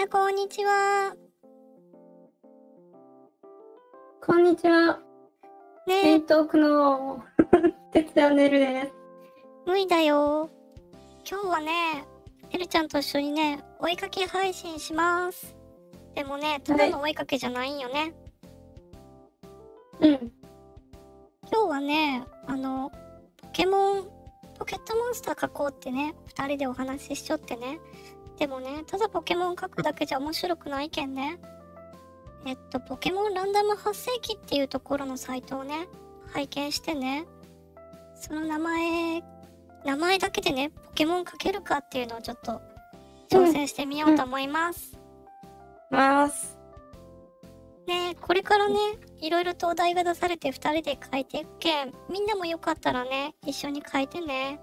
なこんにちは。こんにちは。ねえートークのてつやねるです。無理だよ。今日はね、ねるちゃんと一緒にね、お絵かき配信します。でもね、ただのお絵かきじゃないんよね。はい、うん。今日はね、ポケットモンスター描こうってね、2人でお話ししちょってね。でもね、ただポケモン描くだけじゃ面白くないけんね。ポケモンランダム発生機っていうところのサイトをね、拝見してね、その名前だけでね、ポケモン描けるかっていうのをちょっと挑戦してみようと思います。ね、これからね、いろいろとお題が出されて2人で描いていくけん、みんなもよかったらね、一緒に描いてね。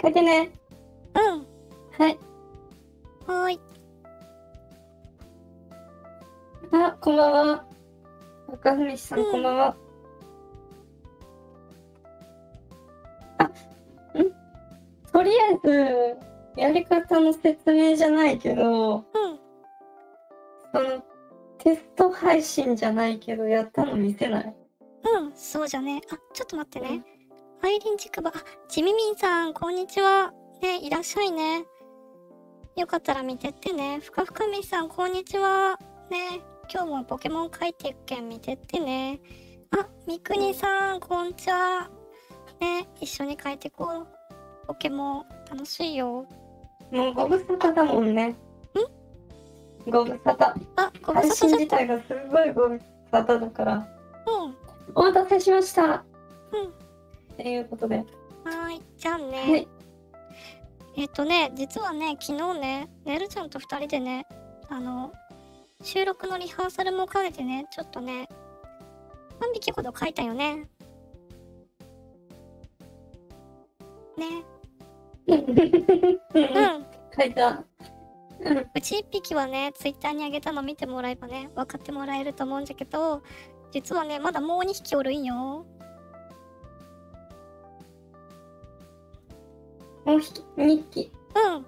書いてね。うん。はい。はい。あ、こんばんは。若文さん、こんばんは。あ、とりあえず、やり方の説明じゃないけど、その、テスト配信じゃないけど、やったの見せない。そうじゃね。あ、ちょっと待ってね。アイリン軸場、あ、ちみみんさん、こんにちは。ね、いらっしゃいね。よかったら見てってね。ふかふかみさん、こんにちは。ね、今日もポケモン描いていくけん見てってね。あ、みくにさん、こんちは。ね、一緒に描いてこう。ポケモン、楽しいよ。もうご無沙汰だもんね。ご無沙汰。あ、ご無沙汰。配信自体がすごいご無沙汰だから。お待たせしました。っていうことで。はい、じゃあね。はい、実はね、昨日ね、ねるちゃんと2人でね、収録のリハーサルも兼ねてね、ちょっとね、何匹ほど描いたよね。ね。描いた。うち1匹はね、ツイッターにあげたの見てもらえばね、分かってもらえると思うんじゃけど、実はね、まだもう2匹おるんよ。もう2匹。あ、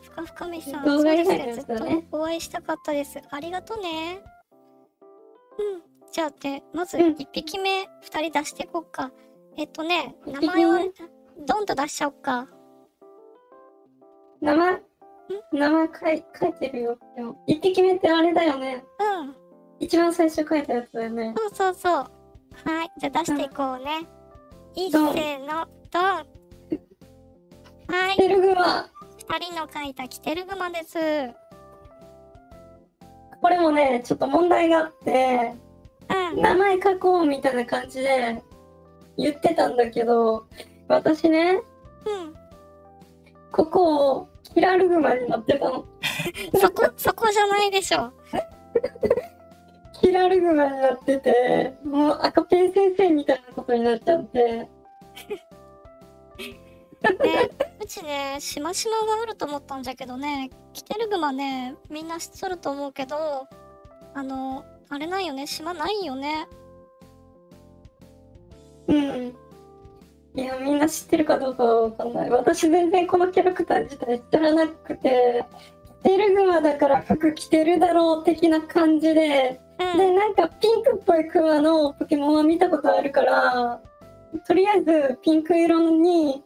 ふかふかみさん、そうですね、ずっとお会いしたかったです。ありがとね。じゃあね、まず1匹目、2人出してこっか。名前をドンと出しちゃおっか。名前書いてるよ。1匹目ってあれだよね。一番最初書いたやつだよね。そう。はい、じゃあ出していこうね。いせのドン。はい、キテルグマ。2人の描いたキテルグマです。これもね、ちょっと問題があって、名前書こうみたいな感じで言ってたんだけど、私ね、ここをキラルグマになってたの。そこじゃないでしょ。キラルグマになってて、もう赤ペン先生みたいなことになっちゃって。ね、うちね、しましまがあると思ったんじゃけどね、キテルグマね、みんな知っとると思うけど、あれないよね、島ないよね。いや、みんな知ってるかどうかはわかんない。私全然このキャラクター自体知らなくて、キテルグマだから服着てるだろう的な感じで、で、なんかピンクっぽいクマのポケモンは見たことあるから、とりあえずピンク色に、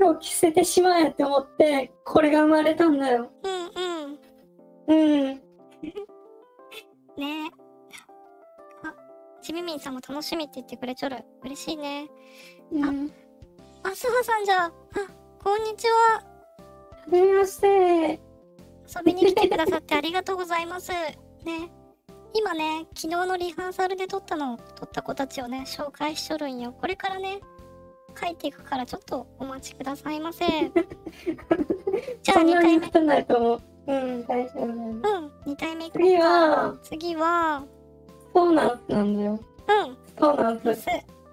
を着せてしまえって思ってこれが生まれたんだよ。ねえ、あ、ちみみんさんも楽しみって言ってくれちょる。嬉しいね。あ、すはさんじゃ。あ、こんにちは。はじめまして。遊びに来てくださってありがとうございます。ね、今ね、昨日のリハーサルで撮った子たちをね、紹介しちょるんよ。これからね書いていくからちょっとお待ちくださいませ。じゃあ2回目。2回目いくか。次はそうなんなんだよ。そうなんです。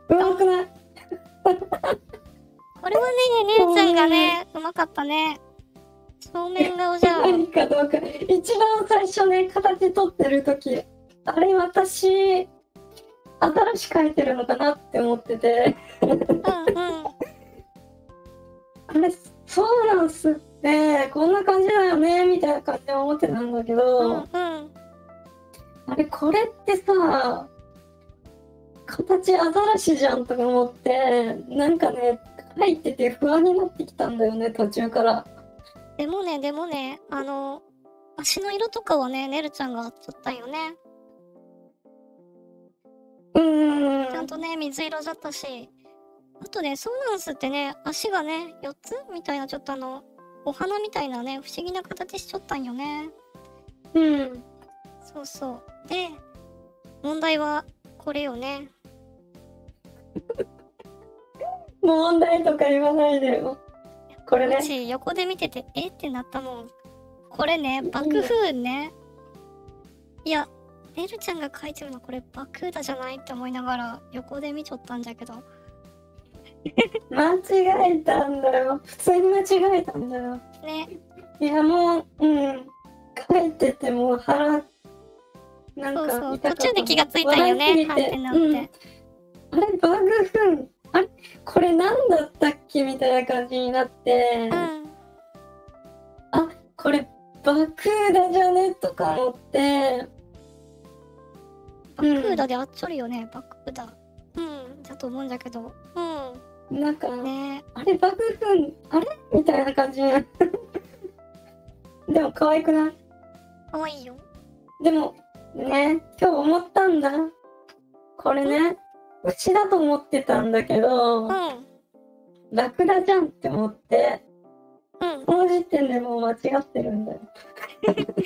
上手くない？これはね、ねるちゃんがね、うまかったね。正面顔じゃ。何かどうか。一番最初ね、形取ってる時、あれ私新しく描いてるのかなって思ってて。あれそうなんすっでこんな感じだよねみたいな感じで思ってたんだけど、あれこれってさ形アザラシじゃんとか思って、なんかね入ってて不安になってきたんだよね途中から。でもね足の色とかはねねるちゃんが合っちゃったよね。ちゃんとね水色だったし、あとねソーナンスってね足がね4つみたいな、ちょっとお花みたいなね不思議な形しちゃったんよね。そうそう。で問題はこれよね。問題とか言わないでよ。これね私横で見ててえってなったもん。これね爆風ね、いやねるちゃんが描いてるのこれ爆風だじゃないって思いながら横で見ちゃったんだけど間違えたんだよ。普通に間違えたんだよね。いやもう描いてても腹なんかそう途中で気がついたよね。はってなって、あれバグフンあれこれ何だったっけみたいな感じになって、あこれバクーダじゃねとか思って、バクーダであっちょるよね、バクーダだと思うんだけど、なんかねあれバグフンあれみたいな感じでも可愛くない？可愛いよ。でもね今日思ったんだ、これね牛だと思ってたんだけど、ラクダじゃんって思って、その時点でもう間違ってるんだよそういえば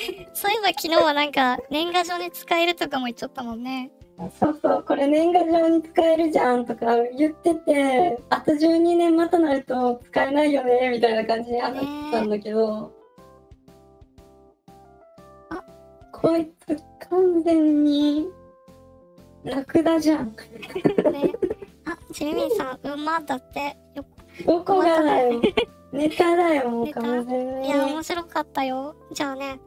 昨日はなんか年賀状に使えるとかも言っちゃったもんね。そうそう、これ年賀状に使えるじゃんとか言ってて、あと12年待たないと使えないよねみたいな感じで話してたんだけど、あこいつ完全にラクダじゃんね、あちみみんさん馬だってよ。どこがだよネタだよもう完全に。いや面白かったよ。じゃあね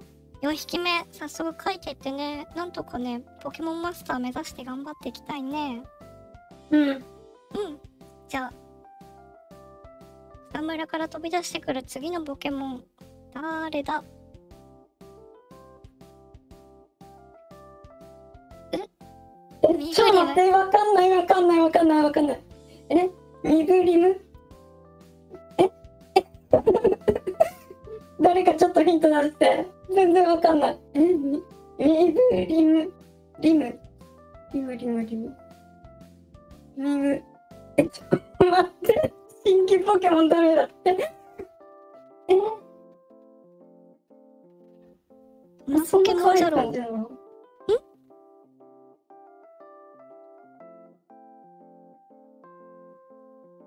4匹目早速描いていってね、なんとかねポケモンマスター目指して頑張っていきたいね。じゃあ草むらから飛び出してくる次のポケモン誰だ？ちょっと待って、わかんない。えミブリム？誰かちょっとヒント出して。全然わかんない。ミブリム。ちょっと待って。新規ポケモンダメだって。ポケモンじゃろう。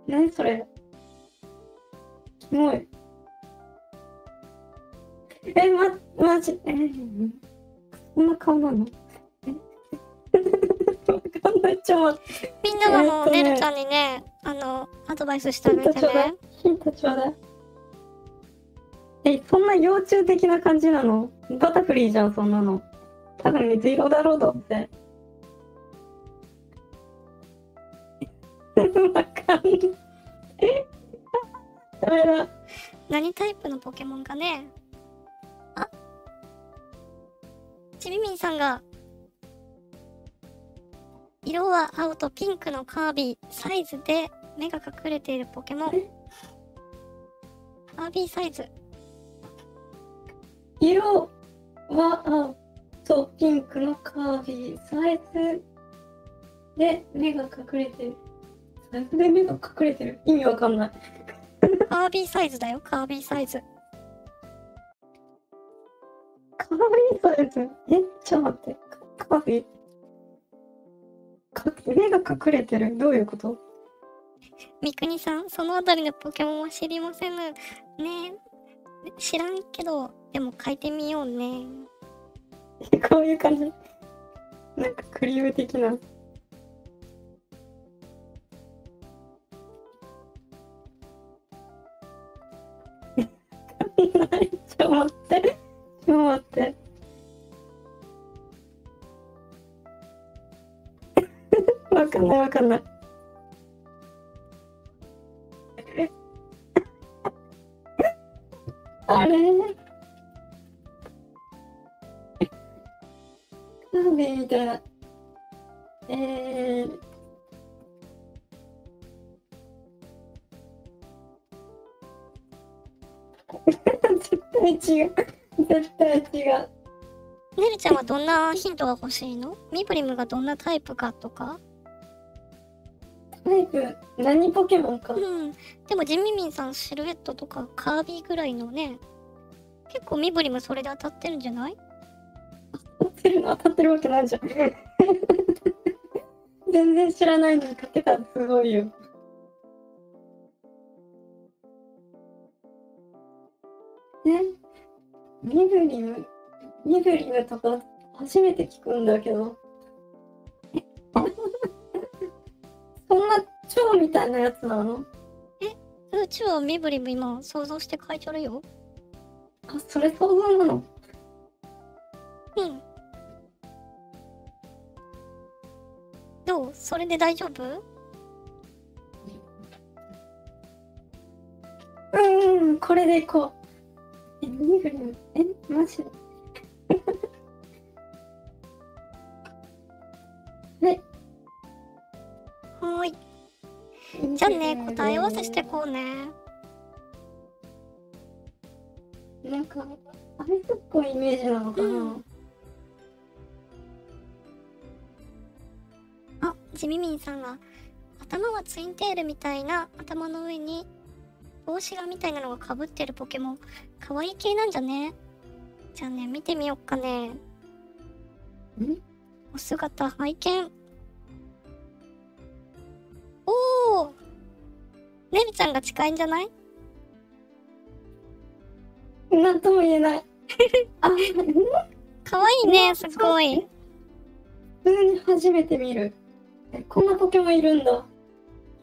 何それキモい。マジこんな顔なのわかんない。ちょっと待って、みんながねるちゃんにねアドバイスしてあげてね。ヒントちょうだい。そんな幼虫的な感じなの？バタフリーじゃんそんなの。多分水色だろうと思ってわかんない何タイプのポケモンかね。あちみみんさんが色は青とピンクのカービィサイズで目が隠れているポケモン。カービィサイズ、色は青とピンクのカービィサイズで目が隠れている。目が隠れてる意味わかんないカービィサイズだよ、カービィサイズ。ちょっと待って、目が隠れてるどういうこと？みくにさん、そのあたりのポケモンは知りませんね。知らんけどでも書いてみようねこういう感じなんかクリーム的な。ちょっと待ってわかんないあれ神が絶対違う。ねるちゃんはどんなヒントが欲しいの？ミプリムがどんなタイプかとか。タイプ何ポケモンか。うん。でもジミミンさんシルエットとかカービィぐらいのね。結構ミプリムそれで当たってるんじゃない？当たってるわけないじゃん。全然知らないのにかけたらすごいよ。ね、ミブリムとか初めて聞くんだけどそんな蝶みたいなやつなの？蝶ミブリム今想像して書いてあるよ。あ、それ想像なの？うん。どう？それで大丈夫？これでいこう。ミブリム、マジでね。はい。じゃあね、答え合わせしてこうね。なんかあれっぽいイメージなのかな。あ、ジミミンさんが頭はツインテールみたいな頭の上に帽子がみたいなのがかぶってるポケモン、可愛い系なんじゃね。じゃあね、見てみよっかね。お姿拝見。おお、ねるちゃんが近いんじゃない？なんとも言えない。可愛いね、すごい。普通に初めて見る。こんなポケモンいるんだ。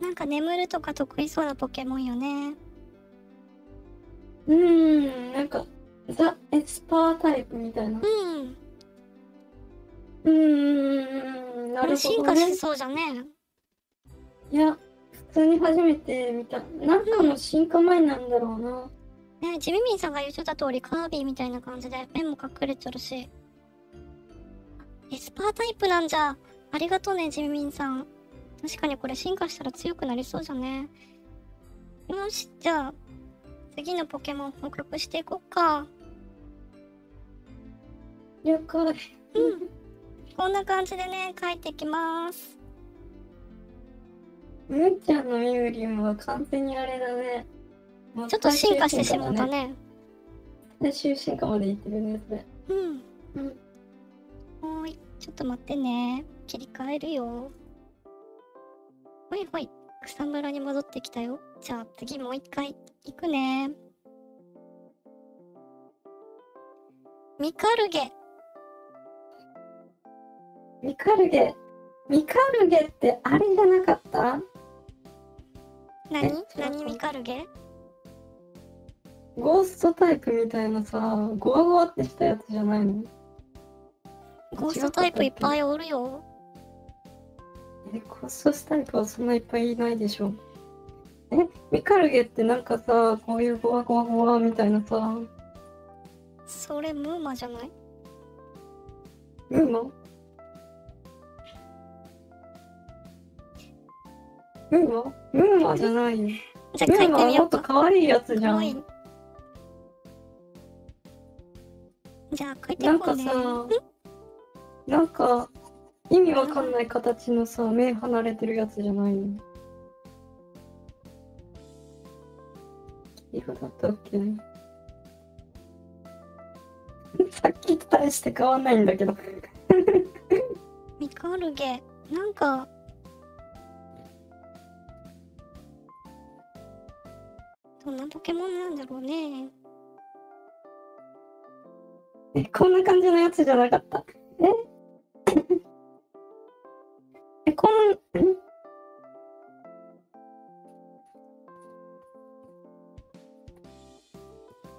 なんか眠るとか得意そうなポケモンよね。なんかザ・エスパータイプみたいな。なるほどね。進化しそうじゃね。いや、普通に初めて見た。なんかの進化前なんだろうな。ね、ジミミンさんが言ってた通りカービィみたいな感じで目も隠れてるし、エスパータイプなんじゃ。ありがとうね、ジミミンさん。確かにこれ進化したら強くなりそうじゃね。よし、じゃあ次のポケモン捕獲していこうか。了解。こんな感じでね、描いていきます。むっちゃんのミブリムは完全にあれだね。ちょっと進化してしまったね。最終進化までいってるね、それ。はーい、ちょっと待ってね。切り替えるよ。ほいほい、草むらに戻ってきたよ。じゃあ次もう一回行くね。ミカルゲってあれじゃなかった？何ミカルゲ？ゴーストタイプみたいなさ、ゴワゴワってしたやつじゃないの？ゴーストタイプいっぱいおるよ。コストスタイプはそんないっぱいいないでしょ。ミカルゲってなんかさ、こういうゴワゴワゴワみたいなさ。それムーマじゃない？ムーマ？ムーマじゃないよ。じゃあ書いてみようか。ムーマはもっと可愛いやつじゃん。じゃあ書いてみようかね。なんか意味わかんない形のさ、目離れてるやつじゃないの？黄色だったっけ？さっき対して変わんないんだけどミカルゲ、なんかどんなポケモンなんだろうね。こんな感じのやつじゃなかった？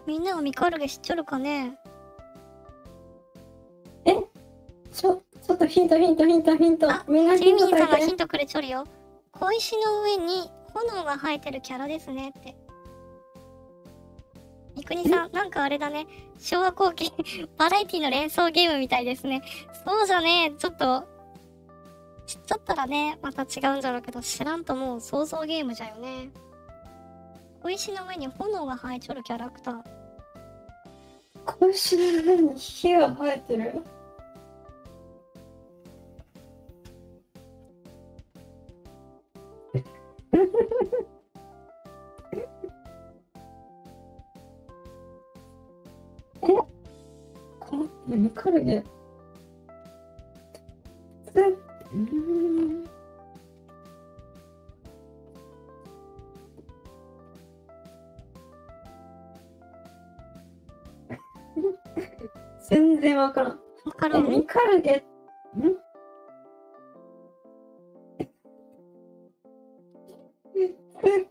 みんなはミカルゲ知っちゃるかね？ちょっとヒント。みんなヒントくれて。ジミミンさんがヒントくれちょるよ。小石の上に炎が生えてるキャラですねって。国さん、なんかあれだね。昭和後期、バラエティの連想ゲームみたいですね。そうじゃねえ。ちょっと、知っちゃったらね、また違うんじゃろうけど、知らんともう想像ゲームじゃよね。小石の上に炎が生えちょるキャラクター。小石の上に火が生えてる。わかるね。全然わからん。わかるね。ミカルゲ。ん？なん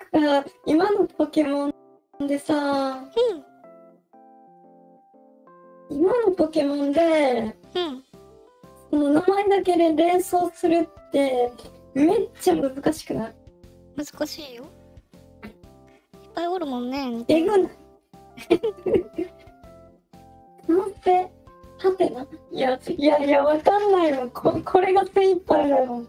か今のポケモンでさ。今のポケモンで、その名前だけで連想するってめっちゃ難しくない？難しいよ。いっぱいおるもんね。えぐない？待って、はてな。いや、わかんないもん。これが精一杯だよ。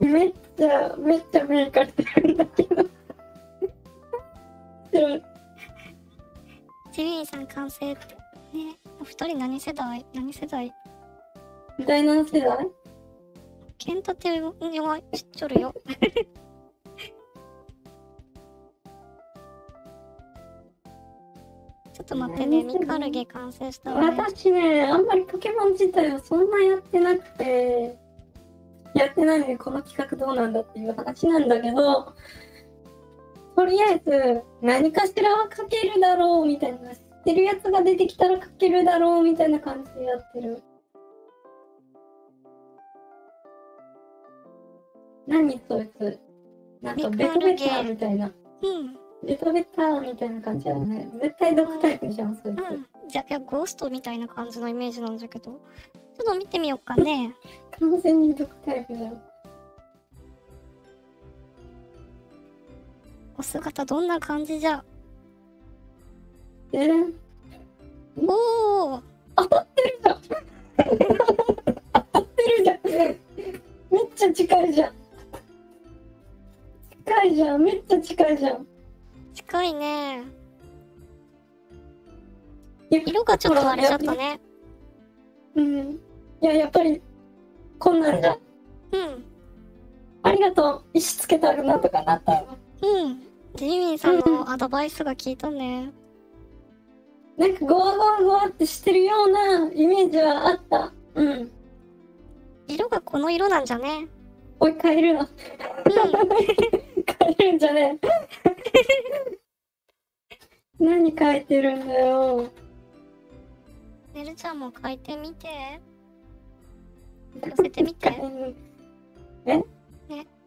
めっちゃ見えかれてるんだけど。ジミーさん完成ってね。お二人何世代？第何世代？ケンタテは知っちょるよ。ちょっと待ってね。ミカルゲ完成したわね。私ね、あんまりポケモン自体はそんなやってないのに、この企画どうなんだっていう話なんだけど、とりあえず何かしらは書けるだろうみたいな、知ってるやつが出てきたら書けるだろうみたいな感じでやってる。何そいつ、なんかベトベターみたいな、ベトベターみたいな感じだね。絶対毒タイプじゃんそいつ。じゃあゴーストみたいな感じのイメージなんだけど、ちょっと見てみようかね。完全に毒タイプだよ。お姿どんな感じじゃ？おお、当たってるじゃん。当たってるじゃん。めっちゃ近いじゃん。近いね。色がちょっとあれだったね。いや、やっぱりこんなんじゃ。ありがとう。石つけたるなとかなったよ。ジミーさんのアドバイスが効いたね。なんかゴワゴワゴワってしてるようなイメージはあった。色がこの色なんじゃね。おい、変えるの。変えるんじゃねえ。何変えてるんだよ。ねるちゃんも変えてみて。乗せてみて。ね、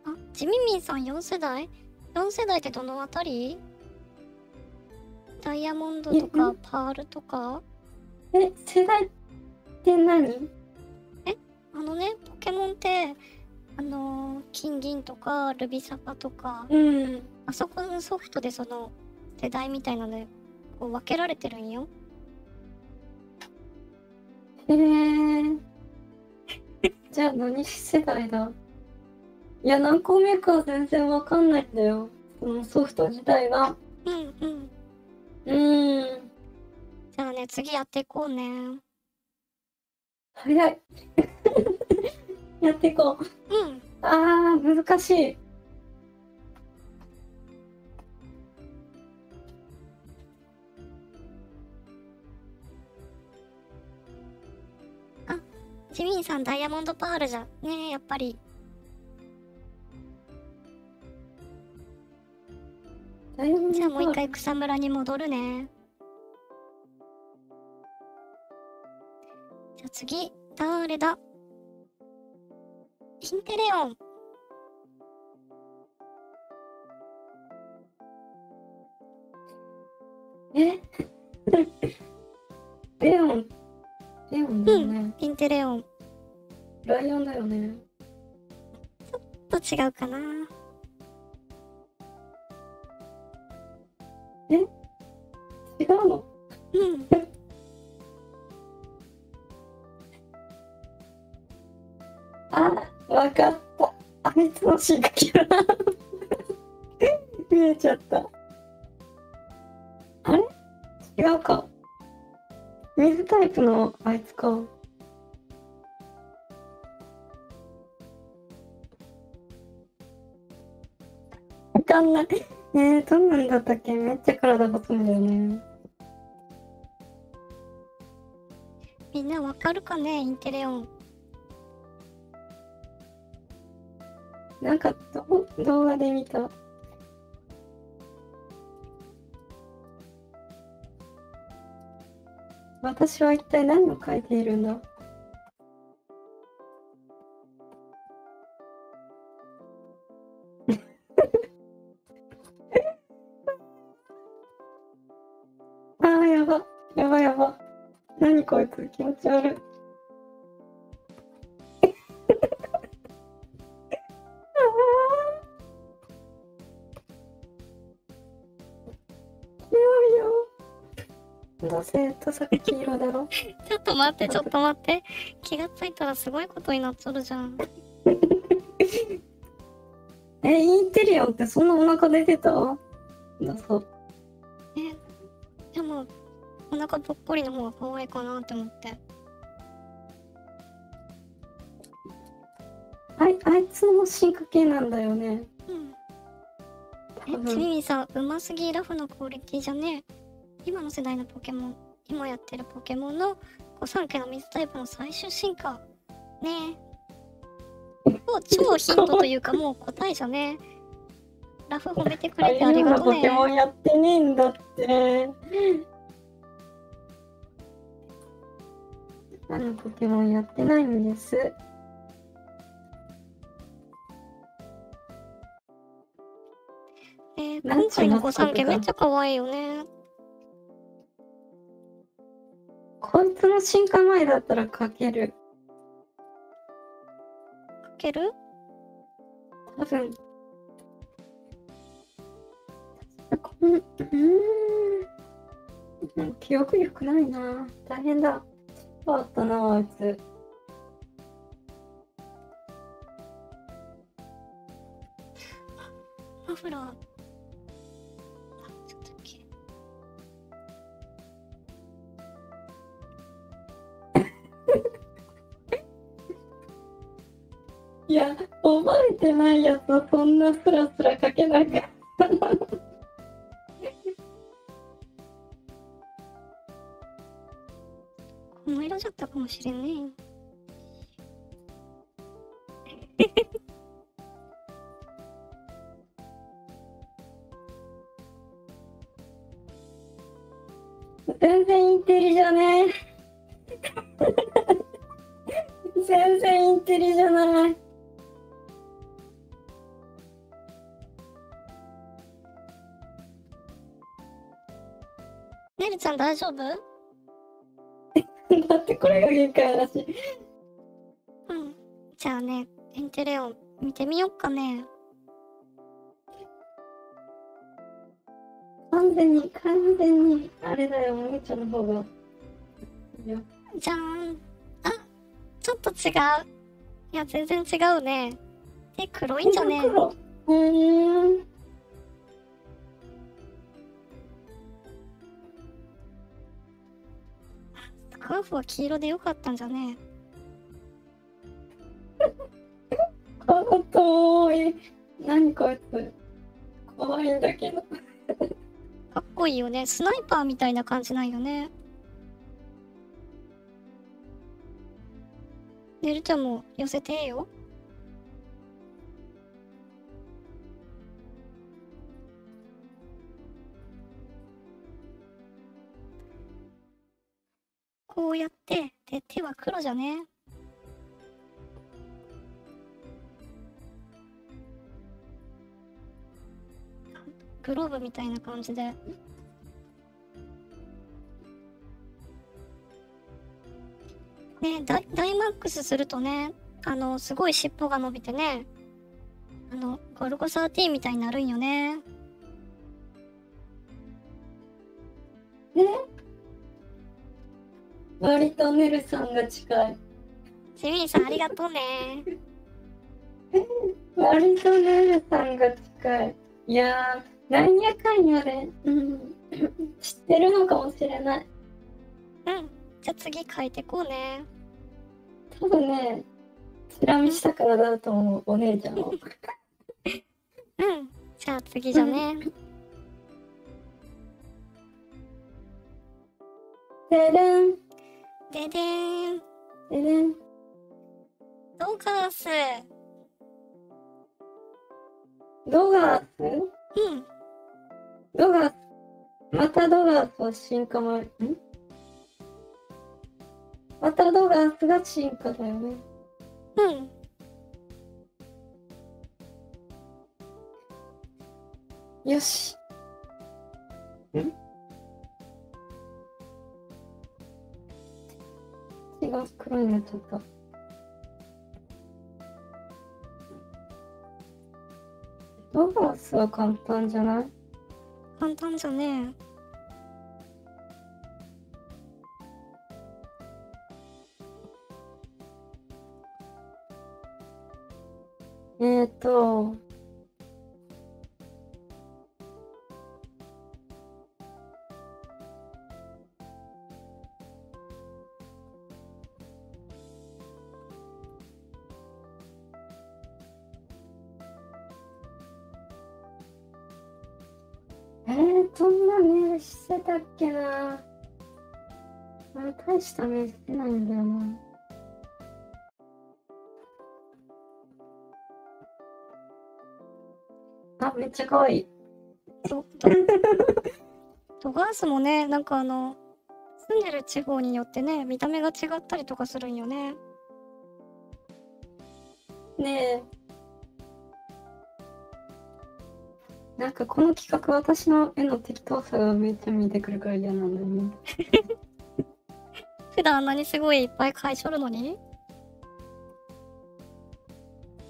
あ、ジミミーさん4世代4世代ってどのあたり？ダイヤモンドとかパールとか。世代って何？あのね、ポケモンって金銀とかルビサパとか、あそこのソフトでその世代みたいなのでこう分けられてるんよ。じゃあ何世代だ？いや、何個目か全然わかんないんだよ、このソフト自体が。じゃあね、次やっていこうね。早い。やっていこう。あー、難しい。あ、ジミーさんダイヤモンドパールじゃねえ、やっぱり。じゃあもう一回草むらに戻るね。じゃあ次、誰だ？インテレオン。レオンだよね。インテレオン。ライオンだよね。ちょっと違うかな。え、違うの？うん。あ、わかった。あいつの刺激だ。見えちゃった。あれ？違うか。水タイプのあいつか。わかんない。どんなんだったっけ？めっちゃ体細いんだよね。みんなわかるかね、インテレオン。なんか動画で見た。私は一体何を描いているんだ。ああ、やばやばやば。何こいつ気持ち悪い。女性と先黄色だろ。ちょっと待って、ちょっと待って、気がついたらすごいことになっとるじゃん。インテリオンってそんなお腹出てた？そう。でもお腹ぽっこりの方が可愛いかなって思って。あいつも進化系なんだよね。ちみみさん、うますぎラフのクオリティじゃねえ。今の世代のポケモン、今やってるポケモンの御三家の水タイプの最終進化ねえ。超ヒントというかもう答えじゃねえ。ラフ褒めてくれてありがとうね。ポケモンやってねえんだって。あのポケモンやってないんです。今回の御三家めっちゃ可愛いよね。こいつの進化前だったら描ける。描ける？多分。記憶力ないな。大変だ。変わったな、あいつ。マフラー。いや、覚えてないやつはそんなスラスラ書けなかったな。この色だったかもしれない。全然インテリじゃねえ。全然インテリじゃない。ねるちゃん大丈夫？だってこれが限界らしい。じゃあね、インテレオン見てみよっかね。完全にあれだよ、もぐちゃんの方が。じゃーん。あ、ちょっと違う。いや、全然違うね。で、黒いんじゃねえ。黒。カーフは黄色でよかったんじゃねえ。かわとい。何こいつ。怖いんだけど。かっこいいよね。スナイパーみたいな感じなんよね。ねるちゃんも寄せてよ。こうやって、で、手は黒じゃね。グローブみたいな感じで。ね、ダイマックスするとね、すごい尻尾が伸びてね、ゴルゴ13みたいになるんよね。割とねるさんが近い。セミリンさんありがとうね。割とねるさんが近い。いやー、なんやかんやで、うん、知ってるのかもしれない。うん、じゃあ次書いてこうね。多分ね、チラ見したからだと思う、お姉ちゃんを。うん、じゃあ次じゃね。ででんででんででん。ドガース。ドガース？うん。ドガース。またドガースは進化もある。ん？またドガースが進化だよね。うん。よし。ん？血が黒になっちゃった。ドガースは簡単じゃない？簡単じゃねえ。そんなメールしてたっけな。あれ大したメールしてないんだよな。あ、めっちゃ可愛い。ドガースもね、なんか住んでる地方によってね、見た目が違ったりとかするんよね。ねえ。なんかこの企画、私の絵の適当さがめっちゃ見てくるから嫌なんだよね。普段あんなにすごいいっぱい描いとるのに？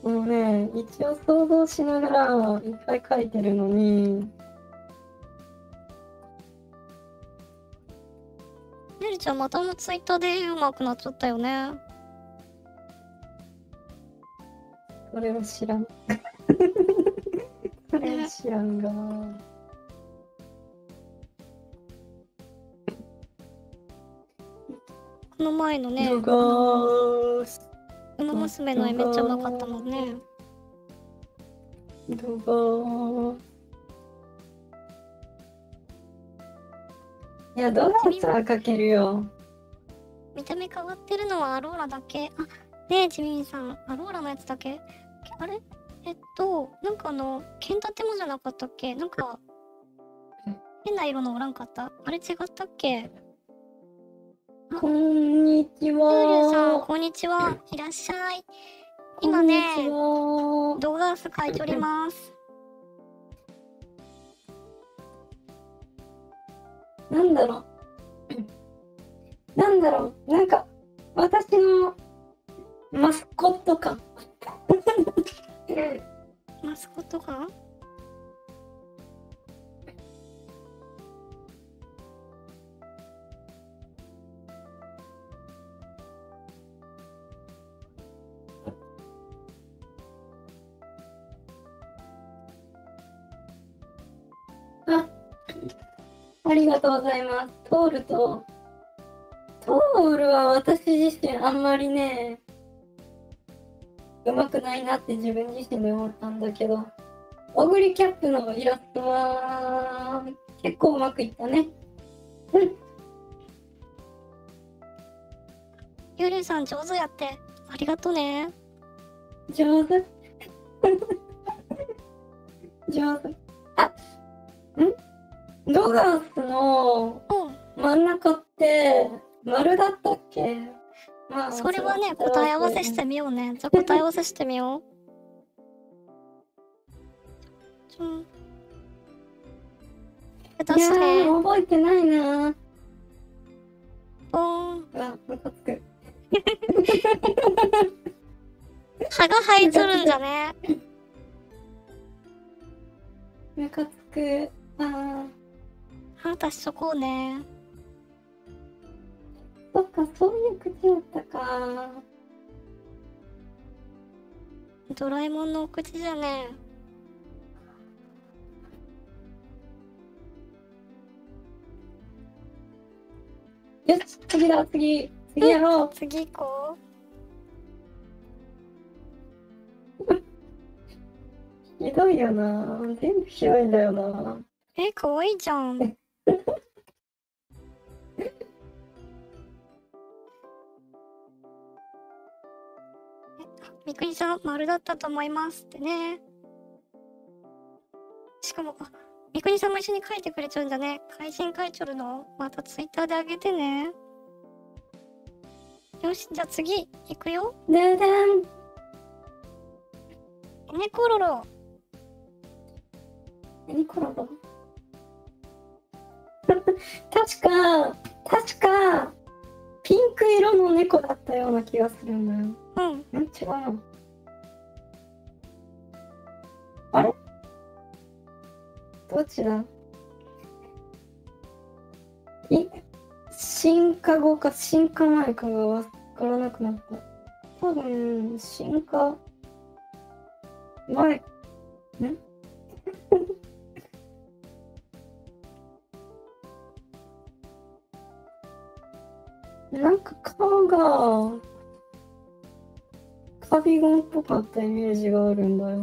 もうね、一応想像しながらいっぱい描いてるのに。ねるちゃんまたツイッターで上手くなっちゃったよね。それは知らん。知らんがー。この前のね、ウマ娘の絵めっちゃうまかったもんね。ドガー。いや、ドガースは描けるよ。見た目変わってるのはアローラだけ。あ、ねえ、ジミンさん、アローラのやつだけ。あれ？なんか剣立てもじゃなかったっけ？なんか変な色のおらんかった？あれ違ったっけ？こんにちは。ゆうさん、こんにちは。いらっしゃい。今ね、ドガース描いております。なんだろう。なんだろう。なんか、私のマスコット感。マスコットか？あ、ありがとうございます。トールは私自身あんまりね。うまくないなって自分自身で思ったんだけど、オグリキャップのイラストは結構うまくいったね。うん、ゆりさん上手やって、ありがとうね。上手。上手。あ、ん？ドガースの真ん中って丸だったっけ？まあ、それはね、答え合わせしてみようね。じゃあ答え合わせしてみよう。いやー、覚えてないな。あ、ムカつく。歯が生えとるんじゃね。ムカつく。ああ、歯出しとこうね。そっか、そういう口だったか。ドラえもんのお口じゃねえ。よし、次だ、次やろう。次行こう。ひどいよな、全部ひどいんだよな。え、かわいいじゃん。みくりさん、丸だったと思いますってね。しかも、みくりさんも一緒に書いてくれちゃうんだね。会心書いちょるのまたツイッターであげてね。よし、じゃあ次いくよ。ぬーだん。ねころろ。ねころろ。確か、ピンク色の猫だったような気がするな。うん。違う。あれ？どっちだ？進化後か進化前かがわからなくなった。多分進化前。ん？なんか顔がカビゴンっぽかったイメージがあるんだよ。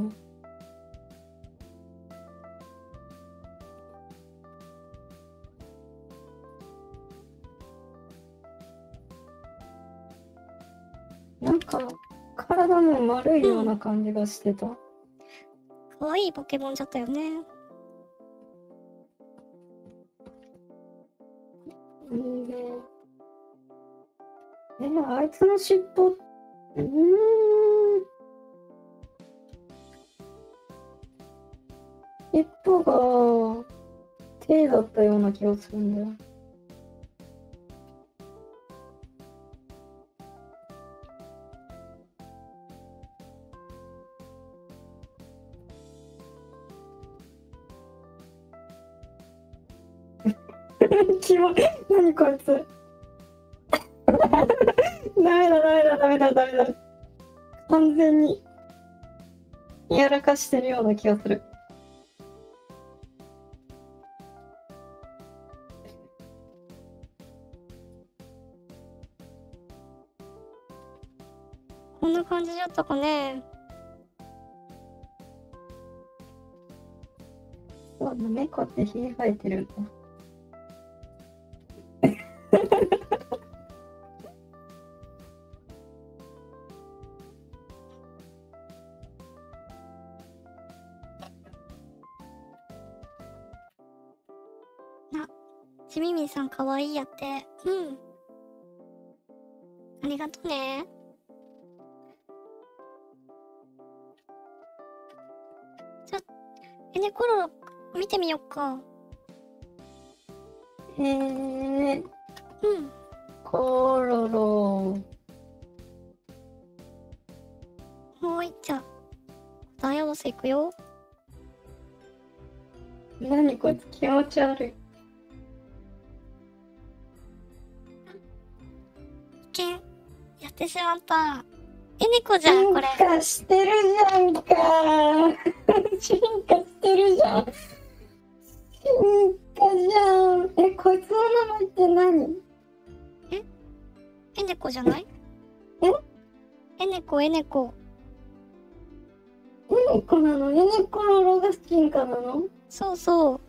なんか体も丸いような感じがしてた。可愛いポケモンじゃったよね。あいつの尻尾、尻尾が手だったような気がするんだよ。キモい、何こいつ。ダメだ。完全にやらかしてるような気がする。こんな感じだったかね。そうだ、猫ってひげ生えてるんだ。ちみみさんかわいいやって。うん、ありがとうね。じゃあねころろ見てみよっか。へえ、うん、ころろ。はい、じゃあ答え合わせいくよ。何こいつ気持ち悪い。やってしまった。えねこじゃん、これ進化してるじゃんか。進化してるじゃん、進化じゃん。え、こいつの名前って何？えねこじゃない？えねこえねこなの？えねこのロが進化なの？そうそう。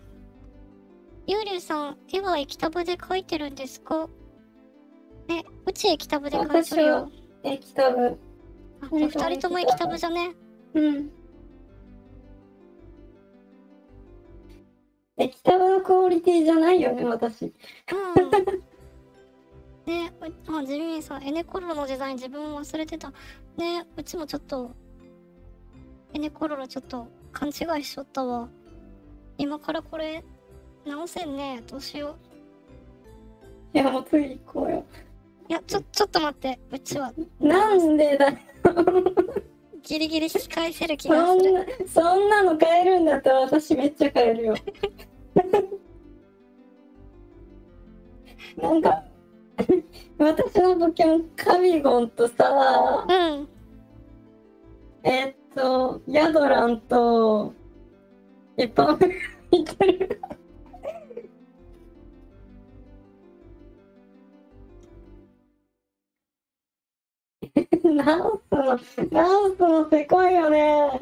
ゆうりゅうさん、絵は液タブで描いてるんですか？え、うち液タブで描いてるよ。液タブ。あ、これ2人とも液タブじゃね。うん。液タブのクオリティじゃないよね、私。うん。ね、あ、ジミーさん、エネコロロのデザイン自分も忘れてた。ね、うちもちょっと、エネコロロちょっと勘違いしちゃったわ。今からこれ、直せんね、どうしよう。いや、もう次行こうよ。いや、ちょっと待って、うちは。なんでだよ。ギリギリ引き返せる気がする。そんなの変えるんだったら私めっちゃ変えるよ。なんか私のポケモンカビゴンとさ、うん、ヤドランと一般がいてる。直すのせこいよね。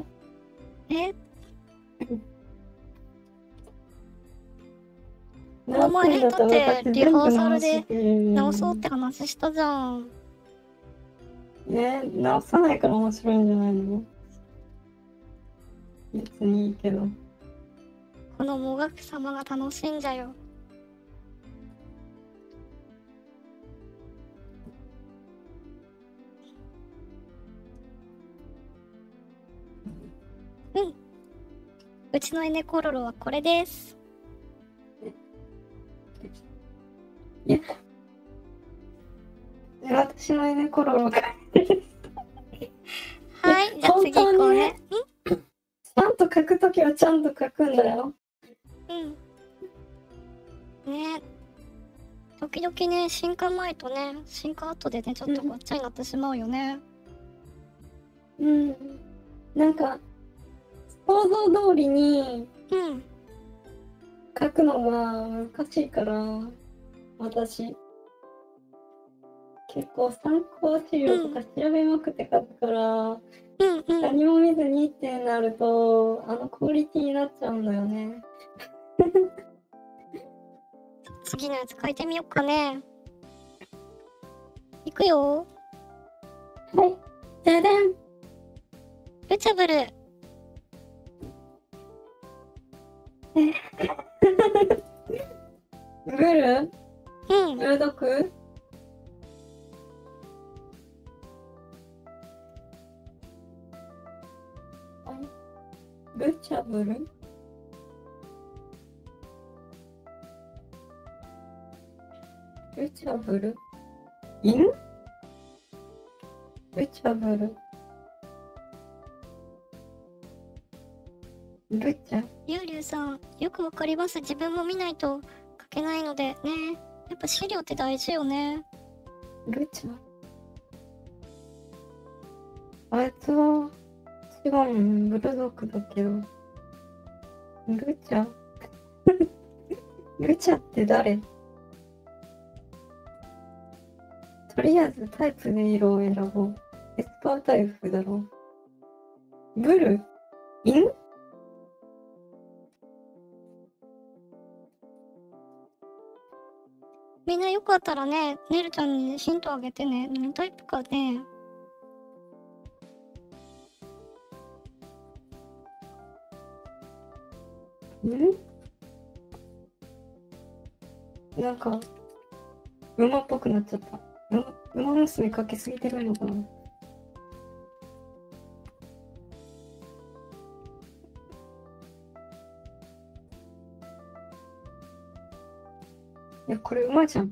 お前だってリハーサルで直そうって話したじゃん。ね、直さないから面白いんじゃないの？別にいいけど。このもがく様が楽しいんじゃよ。うん。うちのエネコロロはこれです。いや、私のエネコロロがはい、じゃあ次行こうね。ちゃんと書くときはちゃんと書くんだよ。うん。ね、時々ね、進化前とね、進化後でね、ちょっとごっちゃになってしまうよね。うん。なんか、想像通りに書くのが難しいから、私結構参考資料とか調べまくって書くから、何も見ずにってなるとクオリティになっちゃうんだよね。次のやつ書いてみよっかね。いくよ。はい、じゃじゃん。ルチャブル。ブル？うん。ブルドッグ？ルチャブル？ルチャブル？犬？ルチャブル。ルチャ。ゆうりゅうさん、よくわかります。自分も見ないと書けないのでね。やっぱ資料って大事よね。ルチャ。あいつは違うブルドッグだけど。ルチャ。ルチャって誰？とりあえずタイプで色を選ぼう。エスパータイプだろう。ブル？犬？みんなよかったらね、ねるちゃんにヒントあげてね。何タイプかね。なんか馬っぽくなっちゃった。馬娘かけすぎてるのかな。いや、これ馬じゃん。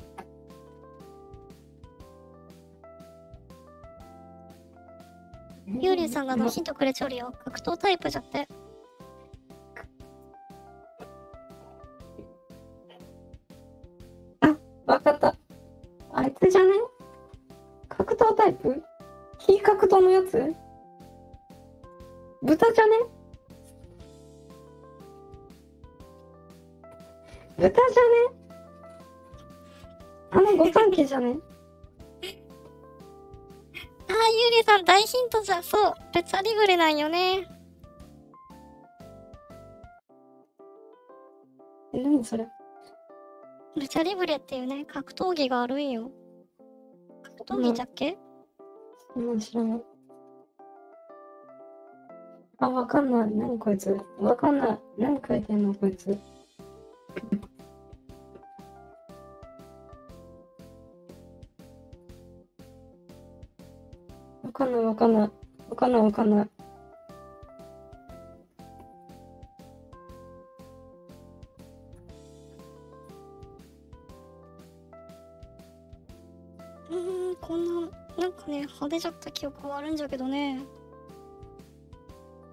ゆうりゅうさんがヒントくれちょるよ。格闘タイプじゃって。あ、わかった。あいつじゃね？格闘タイプ？非格闘のやつ？豚じゃね？豚じゃね？ご関係じゃね？ああ、ゆうりさん大ヒントじゃ。そう、ルチャリブレなんよね。何それ？ルチャリブレっていうね、格闘技があるんよ。格闘技じゃっけ？うん、知らない。あ、わかんない。何こいつ。わかんない。何書いてんのこいつ。わかんない。こんな、なんかね、派手じゃった記憶はあるんじゃけどね。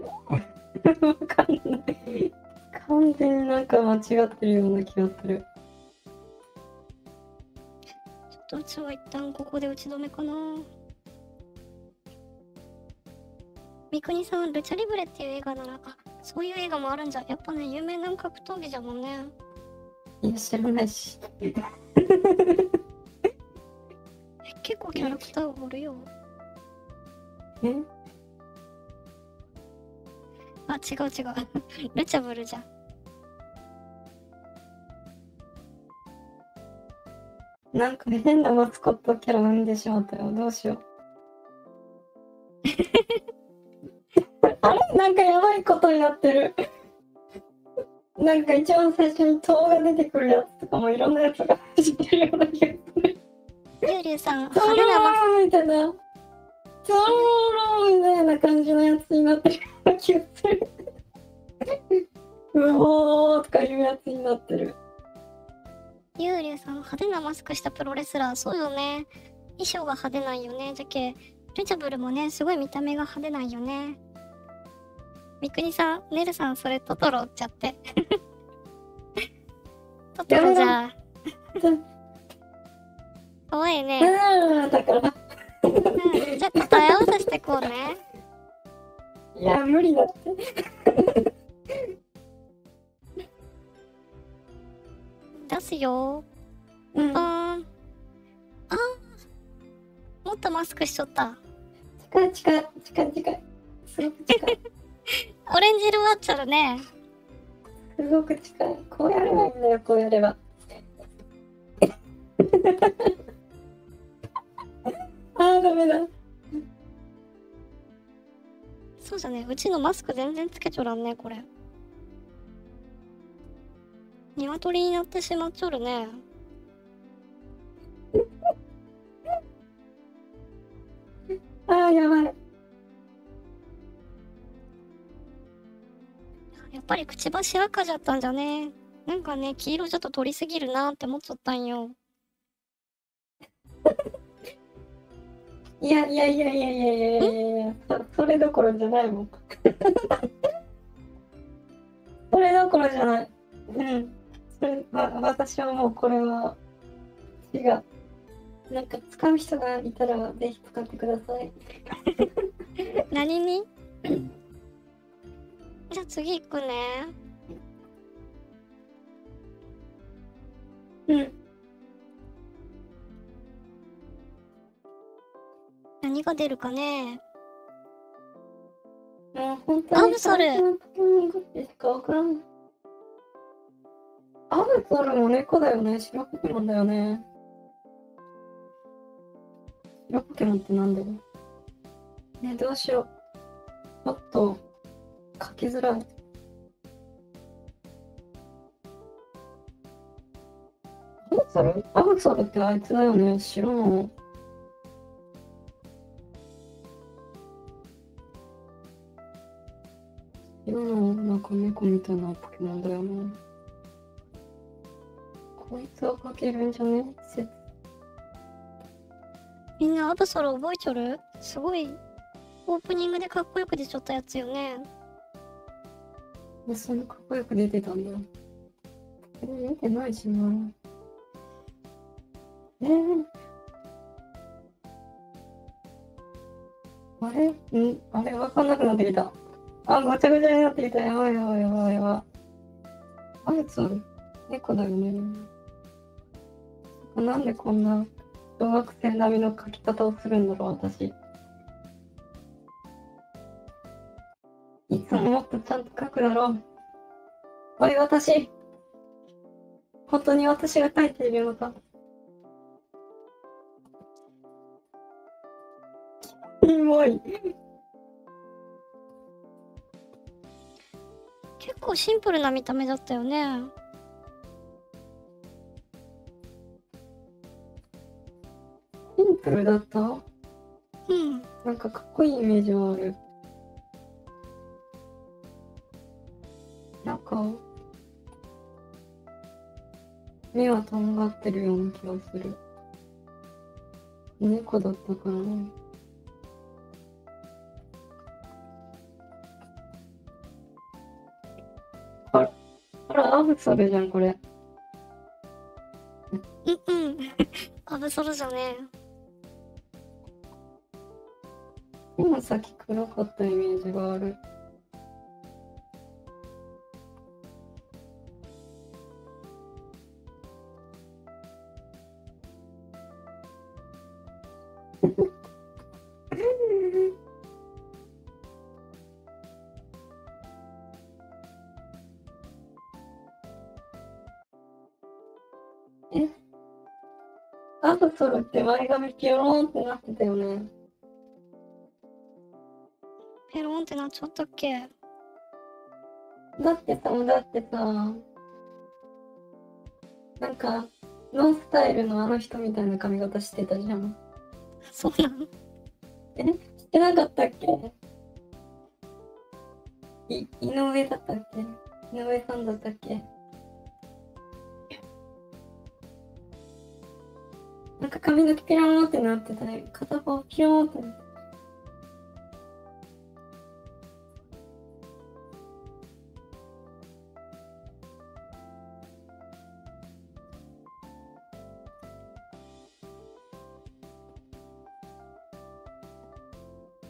わかんない。完全になんか間違ってるような気がする。ちょっとじゃあ一旦ここで打ち止めかな。三國さん、ルチャリブレっていう映画なら、あ、そういう映画もあるんじゃ。やっぱね、有名な格闘技じゃもんね。いや、知らないし。結構キャラクターおるよ。え？あ、違う違う。ルチャブルじゃん。なんか変なマスコットキャラ産んでしまったよ。どうしよう。あれ、なんかやばいことになってる。なんか一番最初に塔が出てくるやつとかもいろんなやつが走ってるような気がする。ゆうりゅうさん、派手なマスコットみたいな。ゾロみたいな感じのやつになってるような気がする。うおーとかいうやつになってる。ゆうりゅうさん、派手なマスクしたプロレスラー。そうよね。衣装が派手ないよね。じゃけルチャブルもね、すごい見た目が派手ないよね。三國さん、ねるさん、それトトロっちゃって。トトロじゃ可愛いね。だからじゃあ答え合わせしてこうね。いや無理だって。出すよ。うん。ああ。もっとマスクしちゃった。近い。すごく近い。オレンジ色はちゃうね。すごく近い。こうやればいいんだよ。こうやれば。ああダメだ。そうじゃね。うちのマスク全然つけちょらんねこれ。鶏になってしまっちょるね。あーやばい。やっぱりくちばし赤じゃったんじゃね。なんかね、黄色ちょっと取りすぎるなーって思っちゃったんよ。いやそれどころじゃないもん。それどころじゃない。うん。私はもうこれは違う。なんか使う人がいたらぜひ使ってください。何に？じゃあ次行くね。うん。何が出るかね。もう本当に。アブソル。アブソルも猫だよね。白ポケモンだよね。白ポケモンってなんだよね。どうしよう。ちょっと書きづらい。アブソルってあいつだよね。白の。白のなんか猫みたいなポケモンだよね。こいつをかけるんじゃね。みんなアブソル覚えちょる？すごいオープニングでかっこよく出ちゃったやつよね。そんなかっこよく出てたんだ。見てないしな。あれ？あれわかんなくなってきた。あ、ごちゃごちゃになってきた。やばい。あいつ猫だよね。なんでこんな小学生並みの書き方をするんだろう私。いつももっとちゃんと書くだろう。おい私。本当に私が書いているのか。キモい。結構シンプルな見た目だったよね。シンプルだった？うん。なんかかっこいいイメージはある。なんか目はとんがってるような気がする。猫だったからね。あらアブソルじゃんこれ。アブソロじゃねえ。今さっき黒かったイメージがある。アブソロって前髪ピョロンってなってたよね。ペロンってなっちゃったっけ？だってさなんかノンスタイルのあの人みたいな髪型してたじゃん。そうなの？してなかったっけ？井上だったっけ？井上さんだったっけ？なんか髪の毛ピローンってなってたね。片方ピローンってなってた。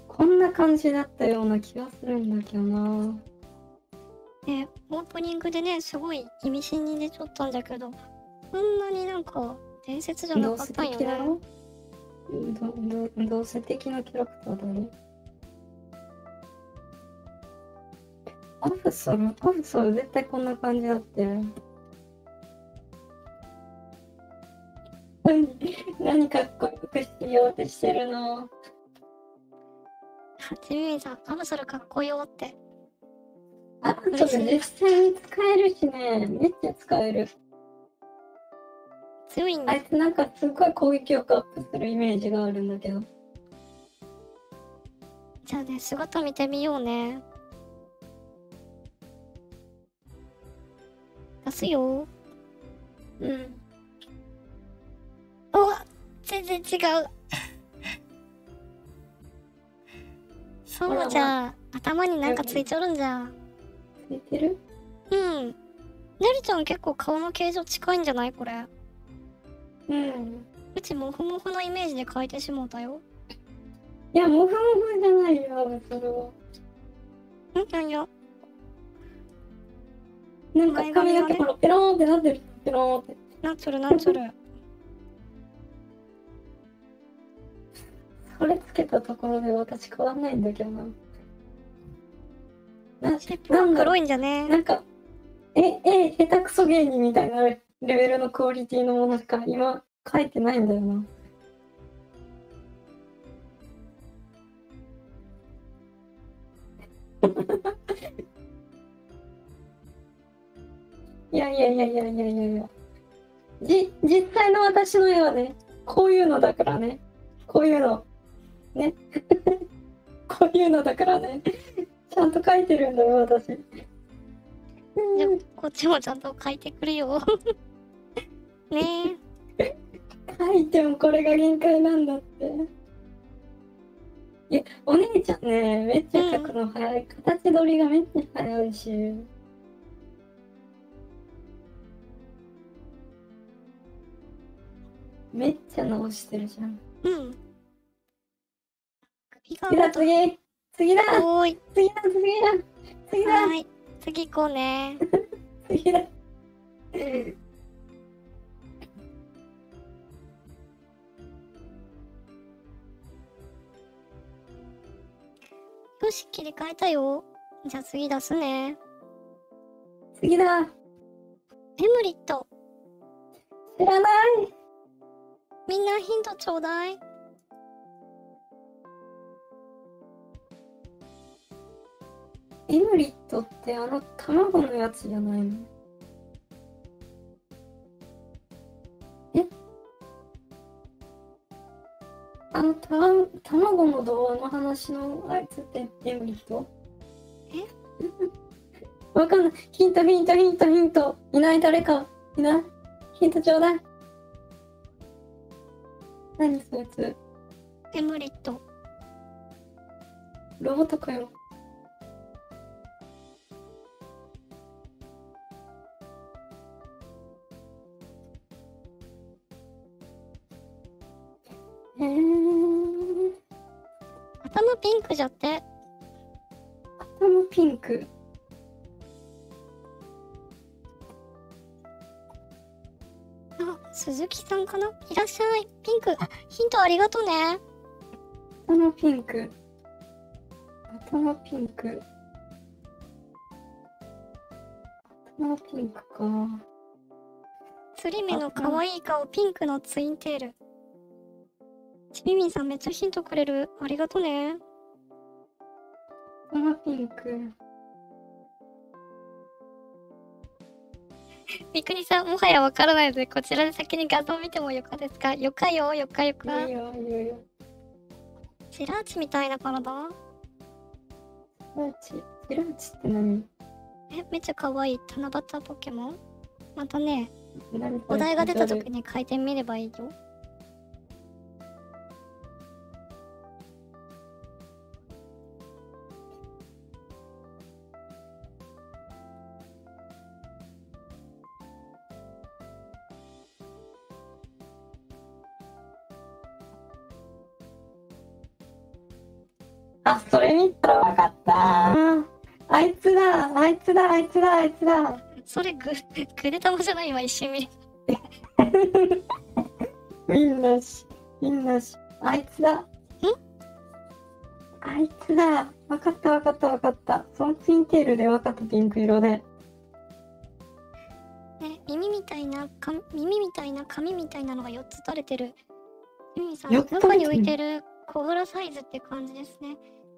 こんな感じだったような気がするんだけどな。オープニングでね、すごい意味深に出ちゃったんだけど、こんなになんか伝説じゃなかったよね。どうせ的なキャラクターだね。アブソロ絶対こんな感じだって。何かっこよくしようってしてるの。ジミーさん、アブソロかっこよって。アブソロ実際に使えるしね、めっちゃ使える。強いんだ。あいつなんかすごい攻撃力アップするイメージがあるんだけど。じゃあね、姿見てみようね。出すよ。うん。おわ、全然違う。そうじゃあ、頭になんかついちょるんじゃん。ついてる？うん。ねるちゃん結構顔の形状近いんじゃないこれ。うん、うちモフモフのイメージで変えてしもうたよ。いやモフモフじゃないよそれは。なんや。なんか髪の毛ほらペローンってなってるペローンって。なんちょる。それつけたところで私変わんないんだけどな。なんか黒いんじゃね。なんか下手くそ芸人みたいな。レベルのクオリティのものしか今書いてないんだよな。いや。実際の私の絵はね、こういうのだからね。こういうのだからね。ちゃんと書いてるんだよ私。じゃあこっちもちゃんと書いてくれよ。ねえ書いてもこれが限界なんだって。いやお姉ちゃんねめっちゃ描くの早い、形取りがめっちゃ早いし、めっちゃ直してるじゃん。うん次だ。はい次行こうね。次だ。よし切り替えたよ。じゃあ次出すね。次だ。メムリット知らない。みんなヒントちょうだい。エムリットってあの卵のやつじゃないの？あの卵の童話の話のあいつってエムリット？わかんない。ヒント。いない誰かいない？ヒントちょうだい。何そいつ？エムリット。ロボットかよ。頭ピンクじゃって。頭ピンク。あ、鈴木さんかな。いらっしゃい。ピンクヒントありがとね。頭ピンク、頭ピンク、頭ピンクか。釣り目の可愛い顔、ピンクのツインテール。ちびみんさんめっちゃヒントくれる。ありがとね。頭ピンク。みくりさん、もはやわからないので、こちらで先に画像見てもよかですか。よかよ、よかよか。ジラーチみたいな体。ジラーチって何？めっちゃ可愛い七夕ポケモン。またね、お題が出た時に書いてみればいいよ。あ、それ見たらわかったー。あいつだ、あいつだ、あいつだ、あいつだ。それグレタモじゃない。今一瞬見れみんなし、あいつだ。ん？あいつだ。わかったわかったわかった。そのツインテールでわかった、ピンク色で。耳みたいな髪みたいなのが4つ垂れてる。耳さん、中に浮いてる。小柄サイズって感じですね。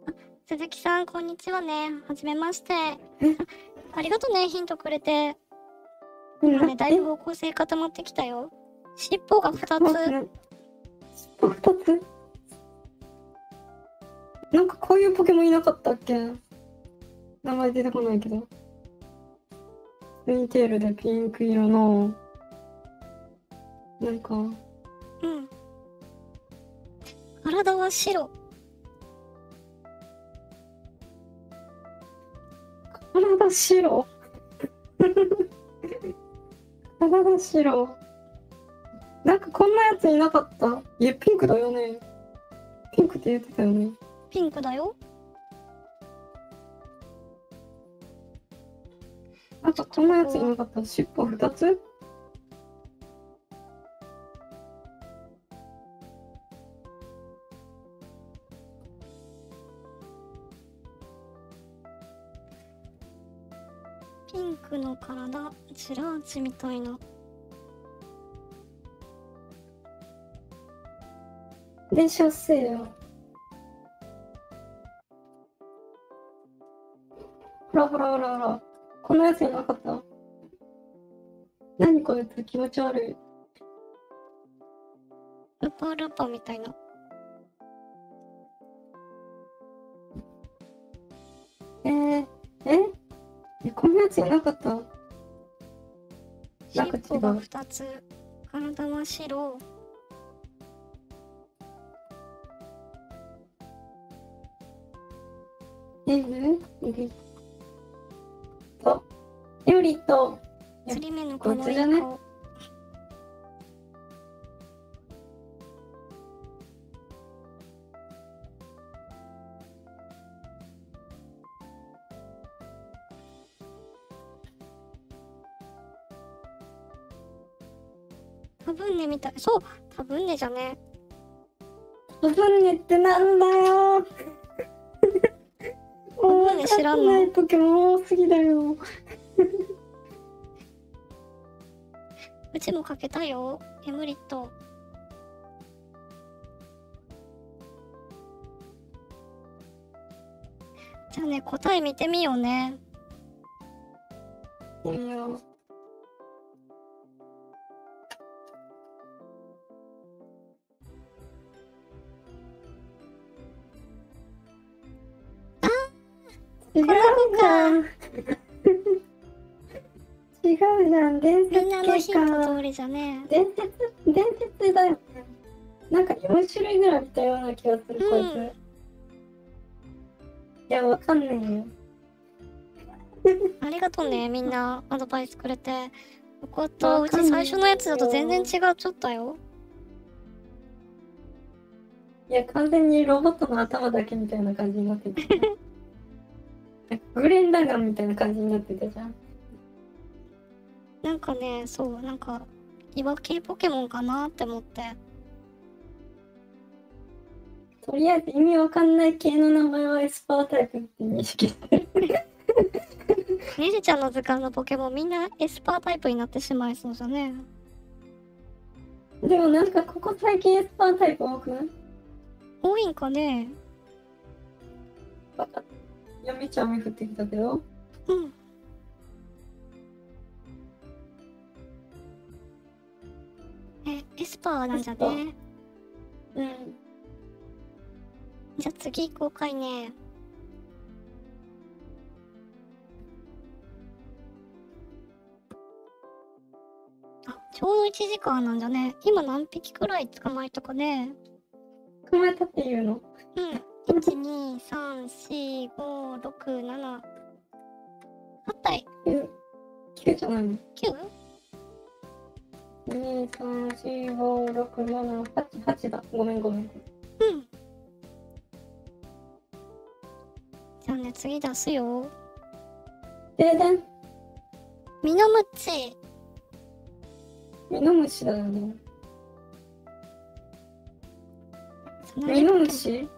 あ、鈴木さんこんにちはね。はじめまして。ありがとね、ヒントくれて。今ね、だいぶ方向性固まってきたよ。尻尾が2つ。尻尾2つ？なんかこういうポケモンいなかったっけ？名前出てこないけど。ツインテールでピンク色のなんか。体は白。体白。体白。なんかこんなやついなかった。いや、ピンクだよね。ピンクって言ってたよね。ピンクだよ。なんかこんなやついなかった。尻尾2つ？ピンクの体、ジラーチみたいな。電車押せよ。ほらほらほらほら。このやついなかった。何こいつ、気持ち悪い。ルパルパみたいな。こんなやついなかった。尻尾が2つ、体は白。よりと。釣り目の可愛い顔。タブンネみたい。そう、タブンネじゃね。タブンネってなんだよ。タブンネ知らないポケモン多すぎだよ。うちもかけたよ、エムリット。じゃあね、答え見てみようね。見てみよう。違うじゃん、伝説か。伝説だよね。なんか4種類ぐらい見たような気がする、こいつ。いや、わかんないよ。ありがとうね、みんなアドバイスくれて。よかった。うち最初のやつだと全然違っちゃったよ。いや、完全にロボットの頭だけみたいな感じになってた。グレン・ラガンみたいな感じになってたじゃん。なんかね、そう、なんか岩系ポケモンかなって思って。とりあえず意味わかんない系の名前はエスパータイプって認識してる。ねじちゃんの図鑑のポケモンみんなエスパータイプになってしまいそうじゃね。でもなんかここ最近エスパータイプ多くない？多いんかね。わかった。やめちゃ雨降ってきたけど。うん。エスパーなんじゃね。うん。じゃあ次行こうかいね。あ、ちょうど1時間なんじゃね。今何匹くらい捕まえたかね。捕まえたっていうの？うん。1、2、3、4、5、6、7。8体。9じゃないの？ 9？2、3、4、5、6、7、8だ。ごめんごめん。うん。じゃあね、次出すよ。ででん。ミノムチ。ミノムシだよね。ミノムシ？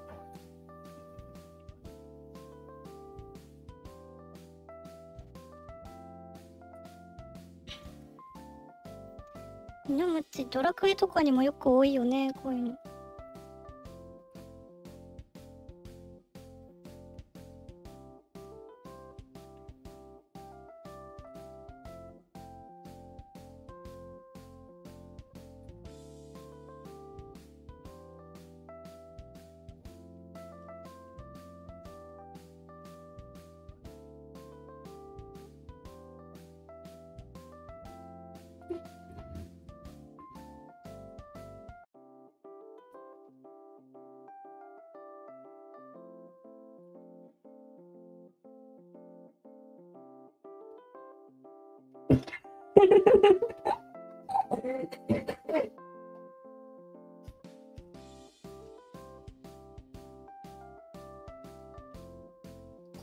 ミノムチ、ドラクエとかにもよく多いよね、こういうの。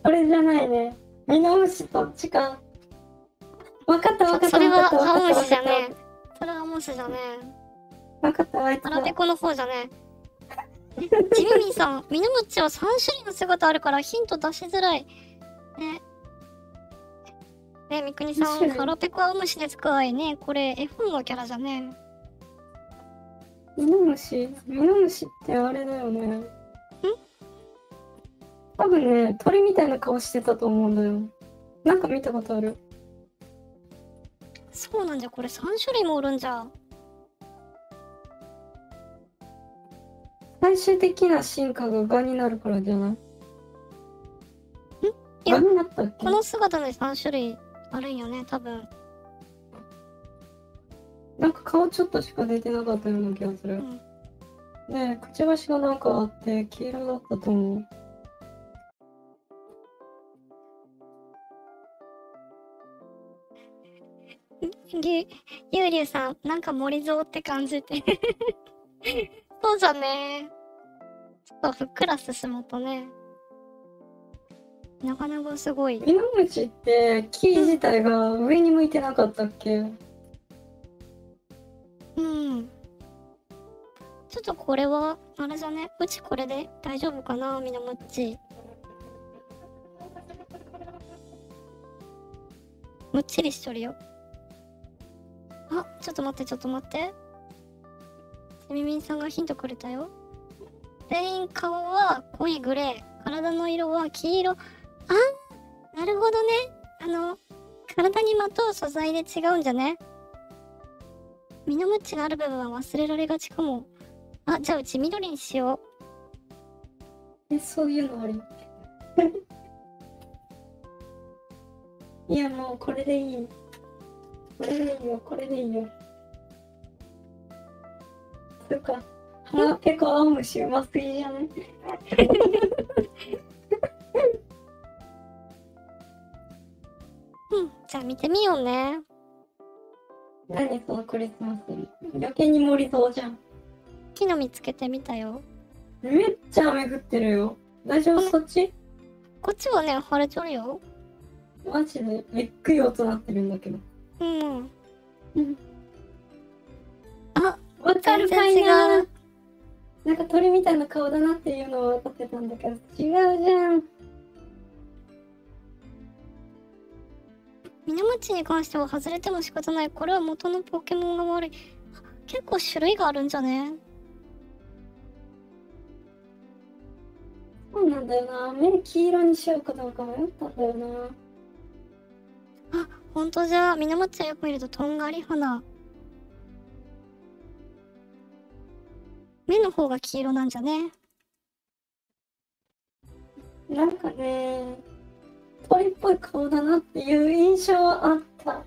これじゃないね。ミノムシどっちか。分かった分かった。それはアオムシじゃねえ。それはアオムシじゃねえ。分かった分かった。腹ペコの方じゃねえ。ジミミンさん、ミノムチは3種類の姿あるからヒント出しづらい。ね。ね、みくにさん、ハロペコはウムシですかいね。これ、絵本のキャラじゃね。ミノムシ、ミノムシってあれだよね。ん？多分ね、鳥みたいな顔してたと思うんだよ。なんか見たことある。そうなんじゃ、これ3種類もおるんじゃ。最終的な進化がガになるからじゃない？ん？いや、ガになったっけ？この姿で3種類。あるんよね、多分。なんか顔ちょっとしか出てなかったような気がする。うん、ね、くちばしがなんかあって黄色だったと思う。ゆうりゅうさん、なんか森蔵って感じて。そうじゃね。ちょっとふっくら進むとね。なかなかすごい。ミノムチって木自体が上に向いてなかったっけ？うん。ちょっとこれはあれじゃね。うちこれで大丈夫かな、ミノムチ。むっちりしとるよ。あ、ちょっと待ってちょっと待って。みみんさんがヒントくれたよ。全員顔は濃いグレー、体の色は黄色。あ、なるほどね。体にまとう素材で違うんじゃね。ミノムチがある部分は忘れられがちかも。あ、じゃあうち緑にしよう。そういうのあり。いや、もうこれでいい。これでいいよ、これでいいよ。そうか。ハロペコアオムシうますぎじゃない？うん、じゃあ見てみようね。何そのクリスマスに余計に盛りそうじゃん。木の実つけてみたよ。めっちゃ雨降ってるよ。大丈夫？そっち？こっちはね、晴れちょるよ。マジでびっくり音なってるんだけど。うん。あ、わかるかいな。なんか鳥みたいな顔だなっていうのは分かってたんだけど、違うじゃん。ミナマチに関しては外れても仕方ない。これは元のポケモンが悪い。結構種類があるんじゃね？そうなんだよな。目黄色にしようかどうか迷ったんだよな。あ、ほんとじゃあ。ミナマチはよく見るととんがり花。目の方が黄色なんじゃね。なんかね、鳥っぽい顔だなっていう印象はあった。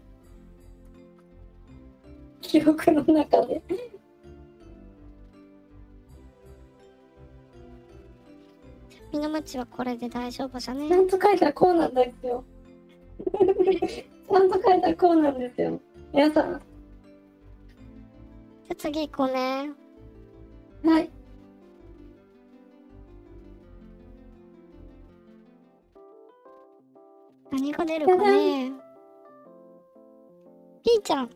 記憶の中で。ミナマチはこれで大丈夫じゃね。ちゃんと書いたらこうなんですよ。ちゃんと書いたらこうなんですよ。皆さん。じゃあ次行こうね。はい。何が出るかね。ピーちゃん。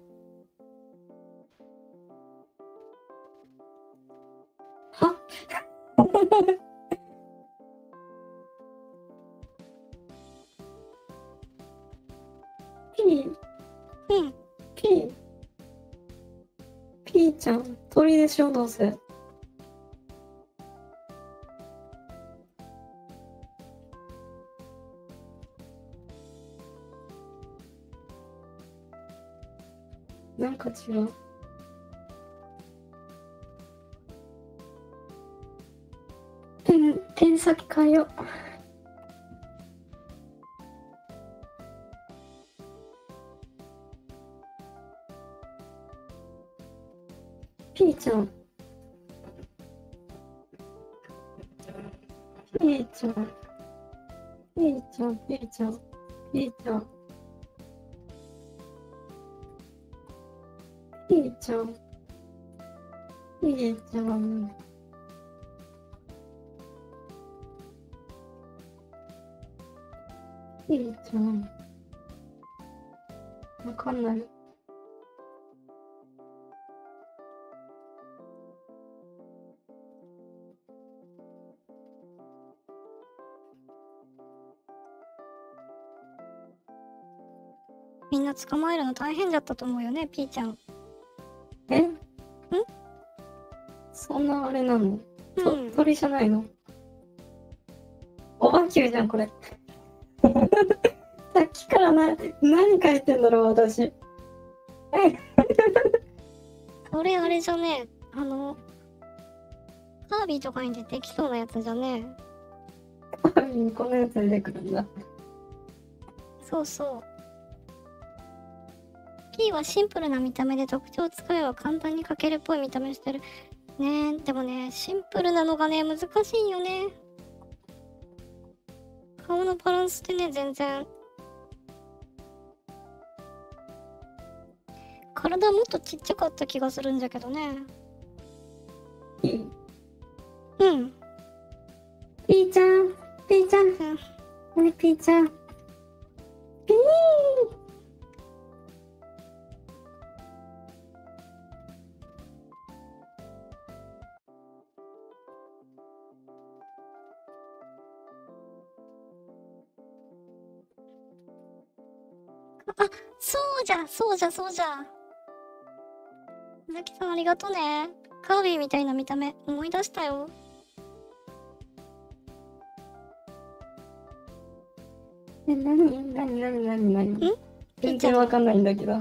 はっ。ピーちゃん、鳥でしょ、どうせ。なんか違う。点先変えよう。ピーちゃん。ピーちゃん。ピーちゃん。ピーちゃん。ピーちゃん。ピーちゃん、ピーちゃん、ピーちゃん、わかんない。みんな捕まえるの大変だったと思うよね、ピーちゃん。え？ん？そんなあれなの？鳥じゃないの？おばきゅうじゃんこれ。さっきから何書いてんだろう私。これあれじゃね、カービィとかに出てきそうなやつじゃね。カービィにこのやつ出てくるんだ。そうそう。P はシンプルな見た目で特徴を使えば簡単に描けるっぽい見た目してるね。でもね、シンプルなのがね難しいよね。顔のバランスってね、全然。体もっとちっちゃかった気がするんだけどね。うん。ピーちゃん、ピーちゃん、ね、ピーちゃん、ピー。あ、そうじゃ、そうじゃ、そうじゃ。鈴木さんありがとうね。カービィみたいな見た目、思い出したよ。何ん？全然わかんないんだけど。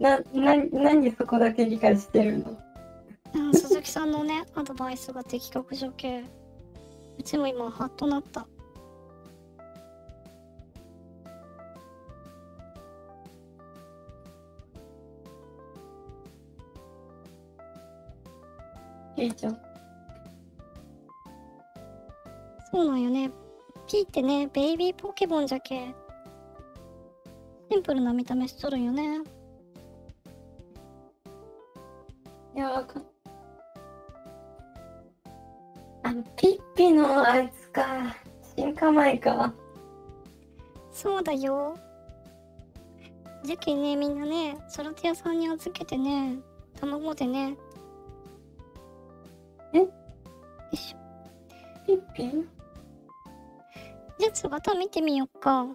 何そこだけ理解してるの？うん、鈴木さんのね、アドバイスが的確処刑。うちも今、ハッとなった。ピーちゃん。そうなんよね。ピーってね、ベイビーポケモンじゃけ。シンプルな見た目しとるんよね。いや、わかん。あ、ピッピのあいつか、進化前か。そうだよ。じゃけね、みんなね、育て屋さんに預けてね、卵でね。え？よいしょ。ピッピ？じゃあ姿見てみよっか。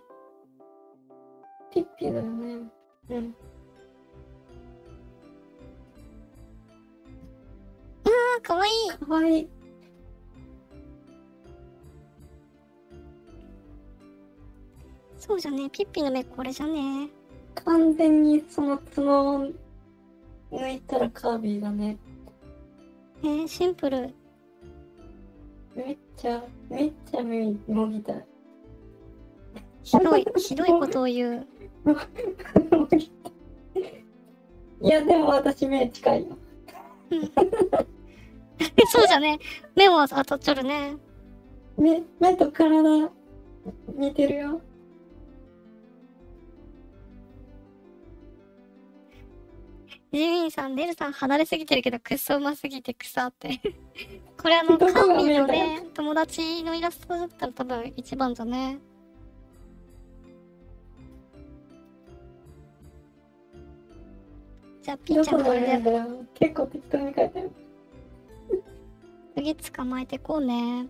ピッピだよね。うん。かわいい。かわいい。そうじゃね、ピッピの目これじゃね。完全にその角を抜いたらカービィだね。シンプル。めっちゃ目もぎたい。ひどいことを言う。いやでも私目近いよ。そうじゃね、目も当たっちゃるね。目と体似てるよ。ジミンさん、デルさん離れすぎてるけどクソうますぎて草ってこれカービィのね、友達のイラストだったら多分一番じゃね。じゃあピーちゃんこれで結構適当に書いてる。次捕まえてこうね。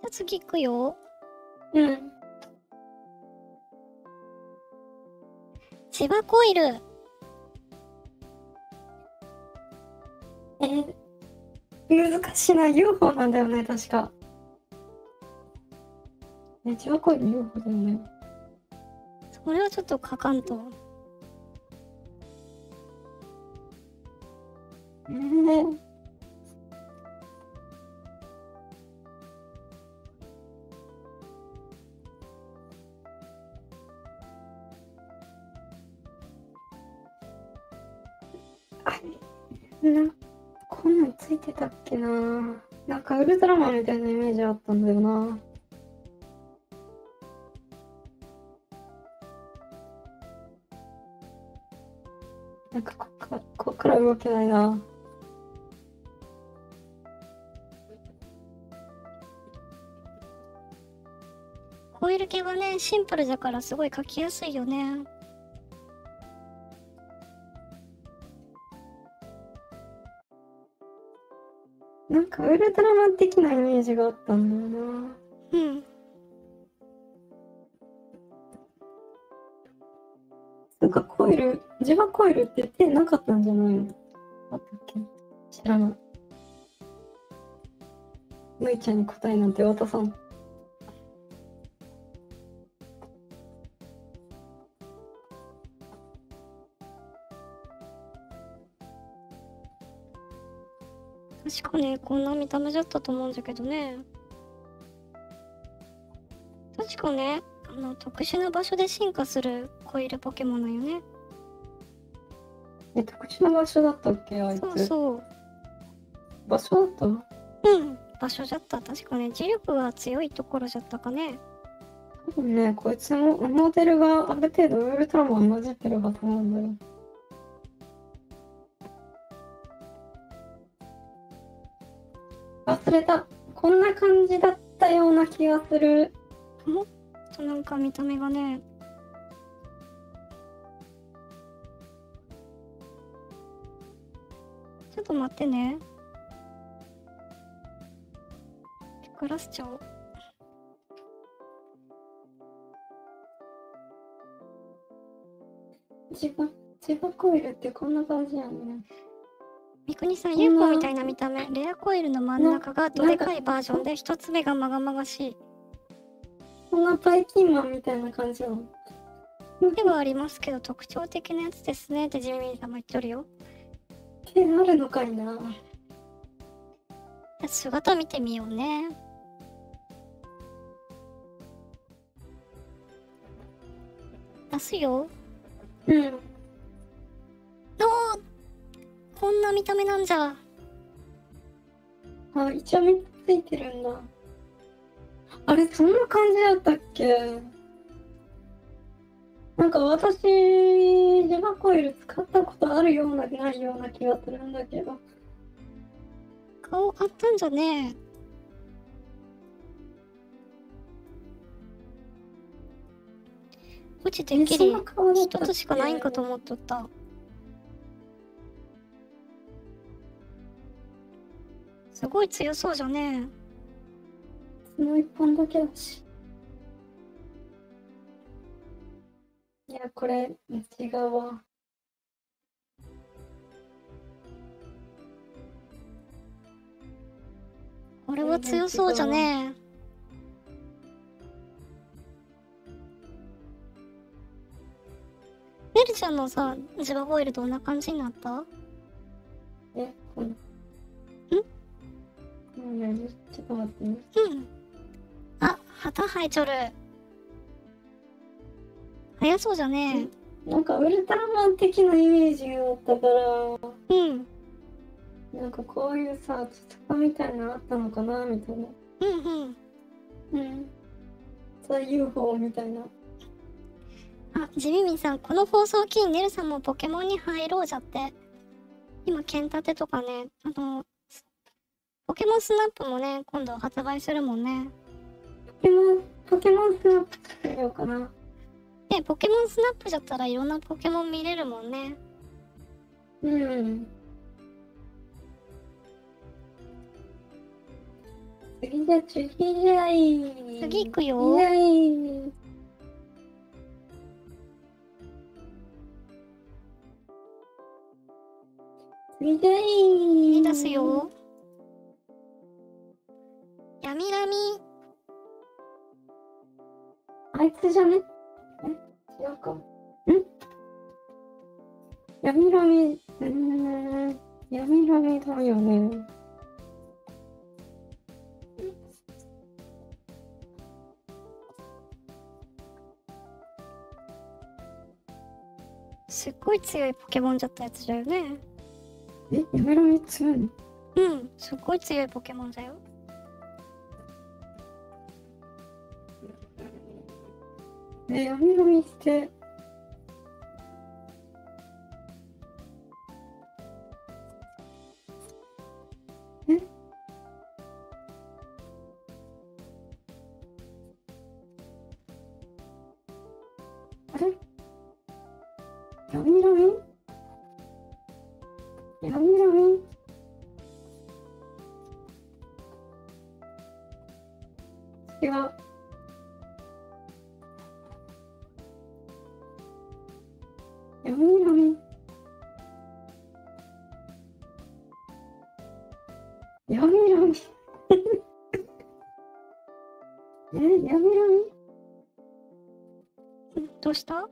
じゃあ次行くよ。うん。千葉コイル。難しいな。 UFO なんだよね確か。千葉コイル UFO だよね。それはちょっと書かんと。こんなんついてたっけな。なんかウルトラマンみたいなイメージあったんだよな。なんかこっから動けないな。コイル系はね、シンプルだからすごい描きやすいよね。なんかウルトラマン的なイメージがあったんだよな。うん。なんかコイル、自分コイルって手なかったんじゃないの？あったっけ？知らない。むいちゃんに答えなんて渡さん。確かね、こんな見た目だったと思うんだけどね。確かね、特殊な場所で進化するコイルポケモンだよね。特殊な場所だったっけ、あいつ。そうそう。場所だった？うん、場所だった。確かね、磁力が強いところじゃったかね。多分ね、こいつのモデルがある程度ウルトラマン混じってるはずなんだよ。忘れた。こんな感じだったような気がする。もっとなんか見た目がね。ちょっと待ってね。グラスちゃおう。千葉コイルってこんな感じやね。三國さん、UFO みたいな見た目、レアコイルの真ん中がどでかいバージョンで、一つ目がまがまがしい。こんなバイキンマンみたいな感じなのではありますけど、特徴的なやつですねってジミーさんも言っとるよ。手あるのかいな。姿見てみようね。出すよ。うん。こんな見た目なんじゃ。あ、一応目ついてるんだ。あれ、そんな感じだったっけ。なんか私、ジェバコイル使ったことあるようなないような気がするんだけど。顔あったんじゃねえ。落ちてっきり一つしかないんかと思っとった。すごい強そうじゃねえ。もう一本だけだし。いや、これ、違うわ。これは強そうじゃねえ。メルちゃんのさ、ジバゴイルどんな感じになった？ん？ちょっと待ってね。うん。あ、旗生えちょる。早そうじゃねえ。なんかウルトラマン的なイメージがあったから。うん。なんかこういうさ、ちょっとみたいなのあったのかなみたいな。うんうん。うん。そう UFO みたいな。あ、ジミミさん、この放送機にネルさんもポケモンに入ろうじゃって。今、剣立てとかね、ポケモンスナップもね、今度発売するもんね。ポケモンスナップ作ってみようかな。ね、ポケモンスナップじゃったらいろんなポケモン見れるもんね。うん。次じゃ、次行くよ。見出すよ。ヤミラミ。あいつじゃね？違うか。ん？ヤミラミ、ヤミラミだよね。すっごい強いポケモンじゃったやつだよね。ヤミラミ強いの？うん、すっごい強いポケモンだよ。ヤミラミってあれ？ヤミラミ？違う。ヤミラミ。ヤミラミ。ヤミラミ？どうした？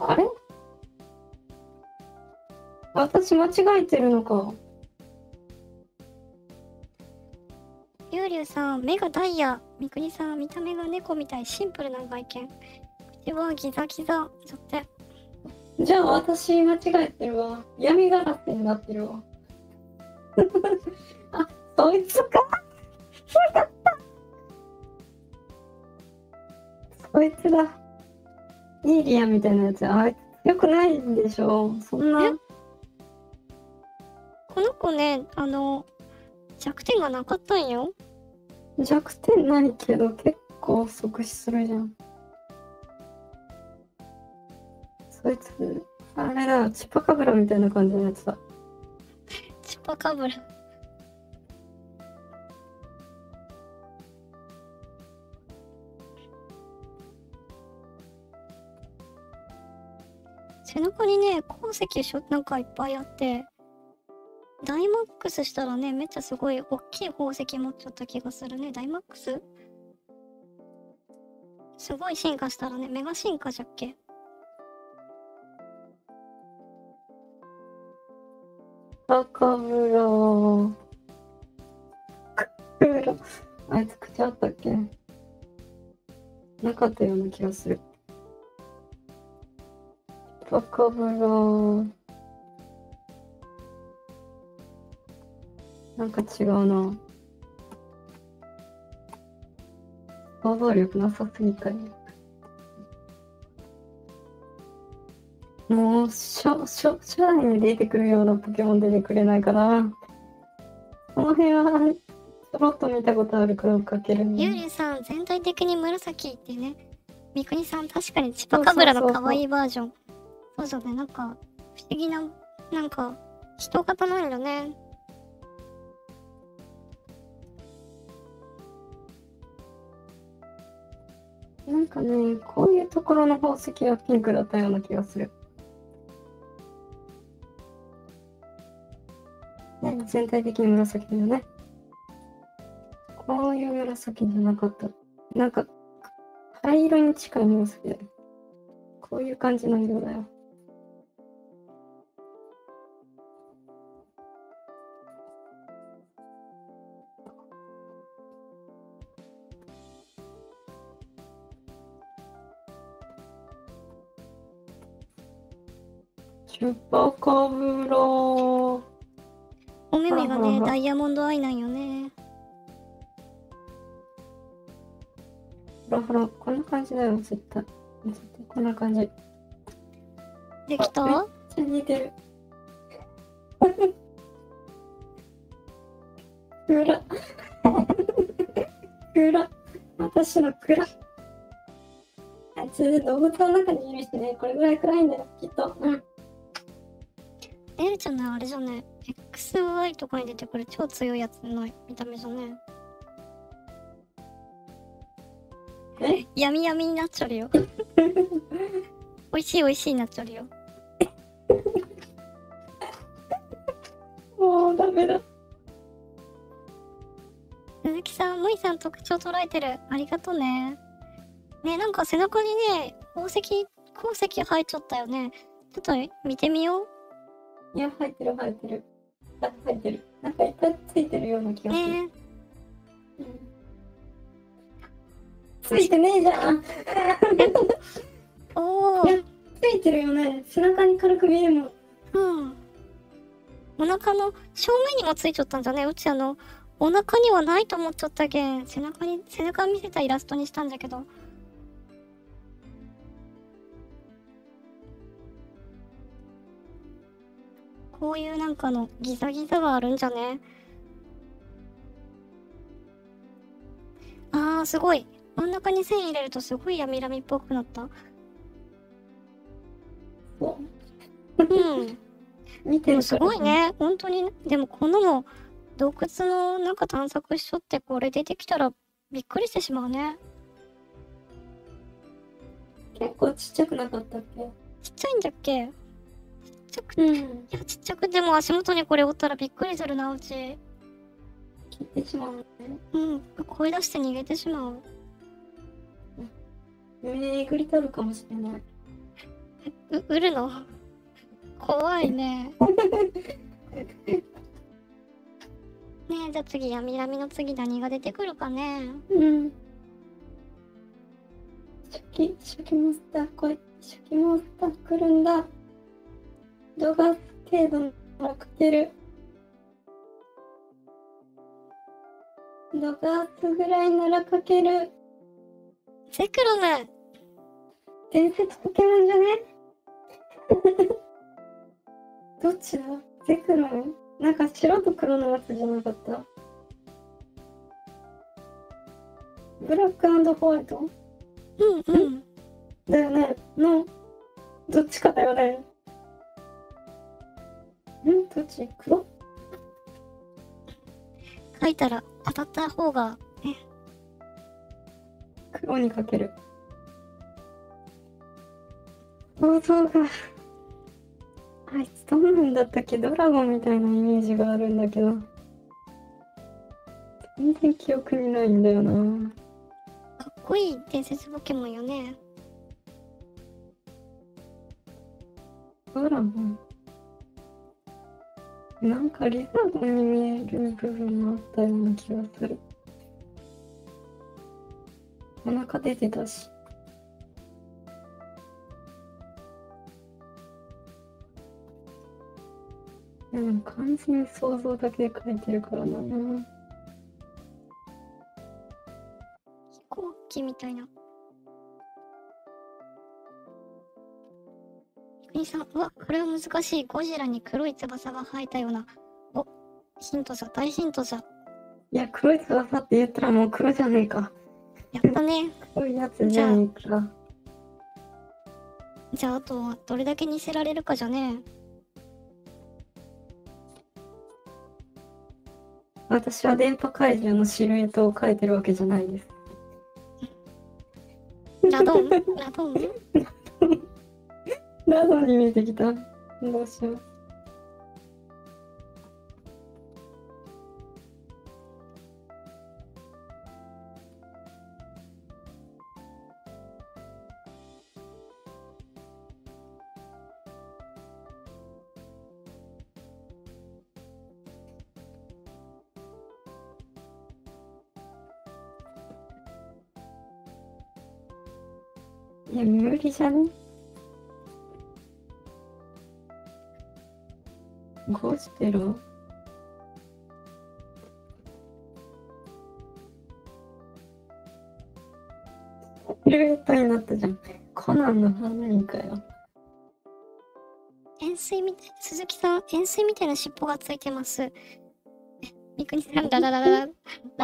あれ？私間違えてるのか。リュウリュウさん、目がダイヤ。みくりさん、見た目が猫みたい。シンプルな外見。口はギザギザ。ちょっと。じゃあ私間違えてるわ。闇ガラスになってるわ。あ、そいつか。分かった。そいつだ。イーリアみたいなやつ、あ、よくないんでしょ。そんなこの子ね、弱点がなかったんよ。弱点ないけど結構即死するじゃん。そいつあれだ、チパカブラみたいな感じのやつだ。チパカブラ。背中にね、鉱石なんかいっぱいあって、ダイマックスしたらね、めっちゃすごい大きい宝石持っちゃった気がするね。ダイマックス？すごい進化したらね、メガ進化じゃっけ？バカブラー。ブラ。あいつ口あったっけ？なかったような気がする。バカブラー。なんか違うな。想像力なさすぎたり。もう初代に出てくるようなポケモン出てくれないかな。この辺はちょろっと見たことあるから追っかけるね。ゆうりさん全体的に紫ってね。みくにさん確かに千葉かぶらの可愛いバージョン。そうそうね、なんか不思議な、なんか人型なんだね。なんかね、こういうところの宝石はピンクだったような気がする。ね、全体的に紫だよね。こういう紫じゃなかった。なんか灰色に近い紫だよ。こういう感じの色だよ。チュパカブラ。お目目がね、ダイヤモンドアイなんよね。ほらほら、こんな感じだよ、絶対。絶対こんな感じ。できた？めっちゃ似てる。くら。くら。私のくら。あいつ、動物の中にいるしね、これぐらい暗いんだよ、きっと。うん。エルちゃんのあれじゃね、XY とかに出てくる超強いやつの見た目じゃね。え、闇闇になっちゃうよ。おいしいおいしいになっちゃうよ。もうダメだ。鈴木さん、もいさん特徴捉えてる。ありがとうね。ね、なんか背中にね、鉱石入っちゃったよね。ちょっと見てみよう。いや、入ってる入ってる。あ、入ってる。なんか板ついてるような気がする。うん、ついてねえじゃん。おお。ついてるよね。背中に軽く見えるもん。うん。お腹の正面にもついちゃったんじゃね。うちお腹にはないと思っちゃったけん。背中見せたイラストにしたんだけど。こういうなんかのギザギザがあるんじゃね。あーすごい、真ん中に線入れるとすごい闇ラミっぽくなった。おうん見てる、すごいね本当に。でもこのも洞窟の中探索しとって、これ出てきたらびっくりしてしまうね。結構ちっちゃくなかったっけ。ちっちゃいんだっけ。ちっちゃく、うん、いやちっちゃく、でも足元にこれおったらびっくりするな。うち消えてしまうね。うん、声出して逃げてしまう。めぐり取るかもしれない。売るの怖いね。ねえ、じゃあ次闇闇の次何が出てくるかね。うん、初期モンスター来い。初期モンスター来るんだ。動画程度のかける。ドガースぐらいならかける。ゼクロム。伝説ポケモンじゃね。どっちだ。ゼクロム。なんか白と黒のやつじゃなかった。ブラック&ホワイト。うんうん、だよね。のどっちかだよね。んどっち。黒書いたら当たった方がね。黒にかける。構造があいつどんなんだったっけ。ドラゴンみたいなイメージがあるんだけど全然記憶にないんだよな。かっこいい伝説ポケモンよね。ドラゴンなんかリザードに見える部分もあったような気がする。お腹出てたし。でも完全に想像だけで描いてるからな。飛行機みたいな。みくにさん、うわ、これは難しい。ゴジラに黒い翼が生えたような。お、ヒントじゃ、大ヒントじゃ。いや、黒い翼って言ったらもう黒じゃねえか。やったね。黒いやつじゃねえか。じゃあ、あとはどれだけ似せられるかじゃねえ。私は電波怪獣のシルエットを描いてるわけじゃないです。ラドンラドンに見えてきた。どうしよう。いや、無理じゃね。ゴジラ。シルエットになったじゃん。コナンの花にかよ。円錐みたい、鈴木さん、円錐みたいな尻尾がついてます。みくにさん、ラ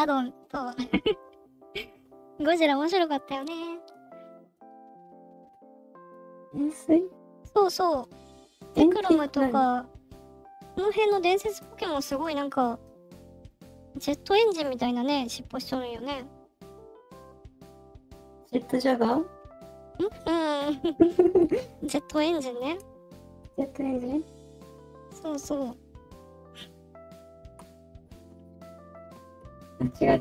ドンと。ゴジラ面白かったよね。円錐？そうそう。デクラムとか、この辺の伝説ポケモンすごいなんか、ジェットエンジンみたいなね、尻尾しとるよね。ジェットジャガー？ジェットエンジンね。ジェットエンジン？そうそう。違う。ラ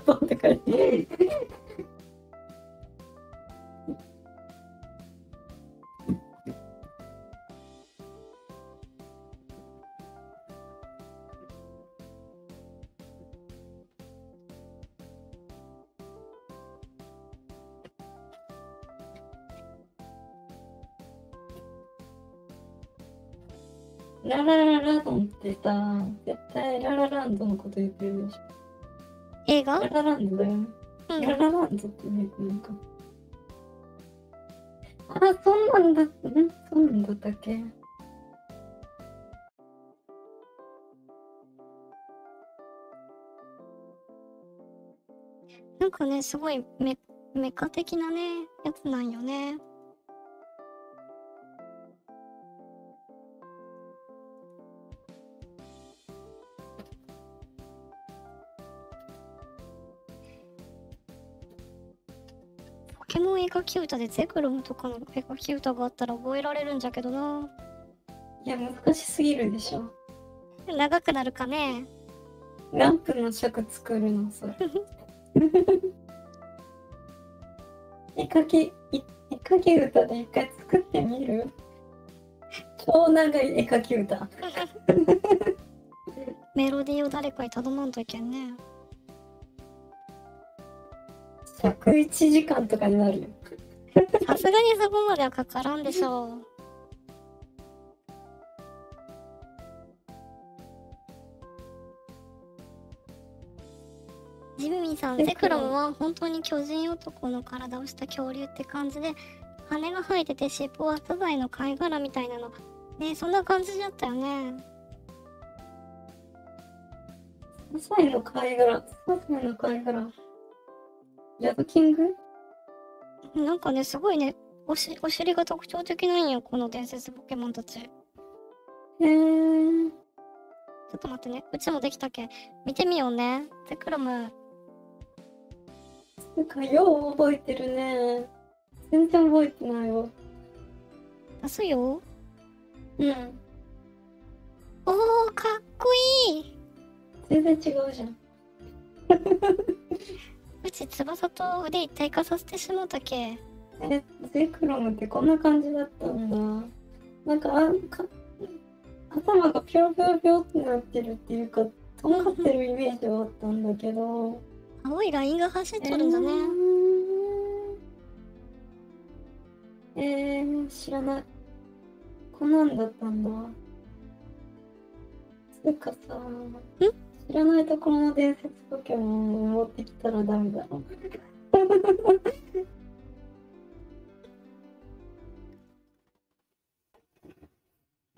ドンって書いて。ラドンってさ、絶対ラランドのこと言ってるでしょ。映画？ラランドだよ。ラランドってね、なんか。あ、そんなんだったっけ。なんかね、すごいメカ的なね、やつなんよね。絵描き歌でゼクロムとかの絵描き歌があったら覚えられるんじゃけどな。いや、難しすぎるでしょ。長くなるかね。何分の尺作るのそれ。絵描き歌で一回作ってみる。超長い絵描き歌。メロディーを誰かに頼まんといけんね。101時間とかになるよ。さすがにそこまではかからんでしょう。ジミミさん、ゼクロムは本当に巨人男の体をした恐竜って感じで、羽が生えてて尻尾はサザエの貝殻みたいなのね。そんな感じだったよね。サザエの貝殻。ヤドキング？なんかね、すごいね、お尻が特徴的なんよ、この伝説ポケモンたち。ちょっと待ってね、うちもできたけ。見てみようね、ゼクロム。なんか、よう覚えてるね。全然覚えてないよ。出すよ。おー、かっこいい！全然違うじゃん。うち翼と腕一体化させてしまったけ。ゼクロムってこんな感じだったんだ。なんか頭がピョロピョロピョってなってるっていうか、とんがってるイメージはあったんだけど。青いラインが走ってるんだね。知らない。こんなんだったんだ。つうかさ、知らないところの伝説ポケモンを持ってきたらダメだろ。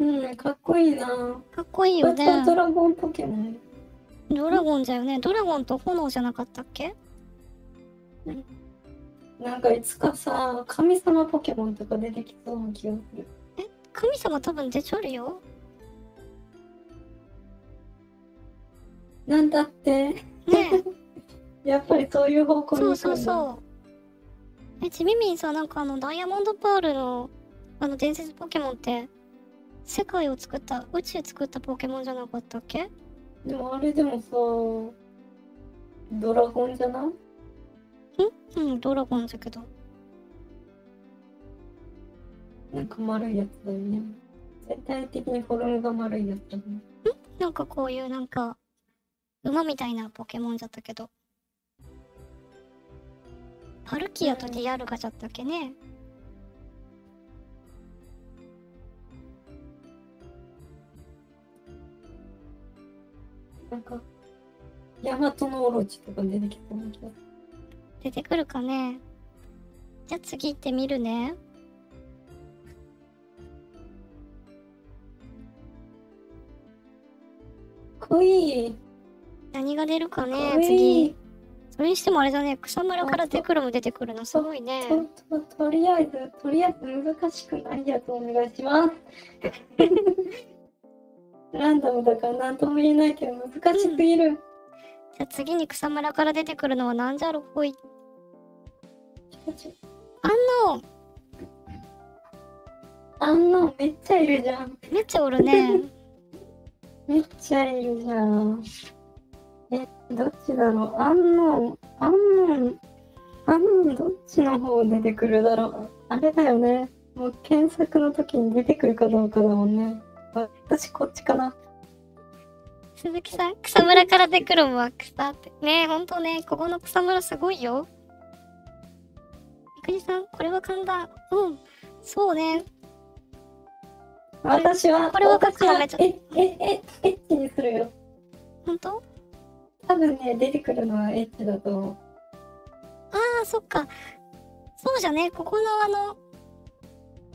うん、かっこいいな。かっこいいよね。これドラゴンポケモン。ドラゴンじゃよね。ドラゴンと炎じゃなかったっけ？なんかいつかさ、神様ポケモンとか出てきそうな気がする。え、神様多分出ちゃうよ。なんだって。ねえ。やっぱりそういう方向に行くんだ。そうそうそう。え、ちみみんさ、なんかダイヤモンドパールの伝説ポケモンって。世界を作った宇宙作ったポケモンじゃなかったっけ？でもあれでもさ、ドラゴンじゃない？うん、ドラゴンじゃけど。なんか丸いやつだよね。全体的にフォルムが丸いやつだね。なんかこういうなんか馬みたいなポケモンじゃったけど。パルキアとディアルガじゃったっけね。なんかヤマトのオロチとか出てきたんだけど、出てくるかね。じゃあ次行ってみるね。濃い。何が出るかね次。それにしてもあれだね、草むらからデクロも出てくるのすごいね。とりあえず難しくないやつお願いします。ランダムだから何とも言えないけど難しすぎる、じゃあ次に草むらから出てくるのはなんじゃろほい。あんのめっちゃいるじゃん。めっちゃおるね。めっちゃいるじゃん。え、どっちだろう。あんのどっちの方出てくるだろう。あれだよね、もう検索の時に出てくるかどうかだもんね。私こっちかな。鈴木さん、草むらから出くるもは草ってねえ、ほんとね、ここの草むらすごいよ。みくじさん、これは簡単。うん、そうね。私は、これは書くのめちゃエッチにするよ。ほんと？多分ね、出てくるのはエッチだと思う。ああ、そっか。そうじゃね、ここの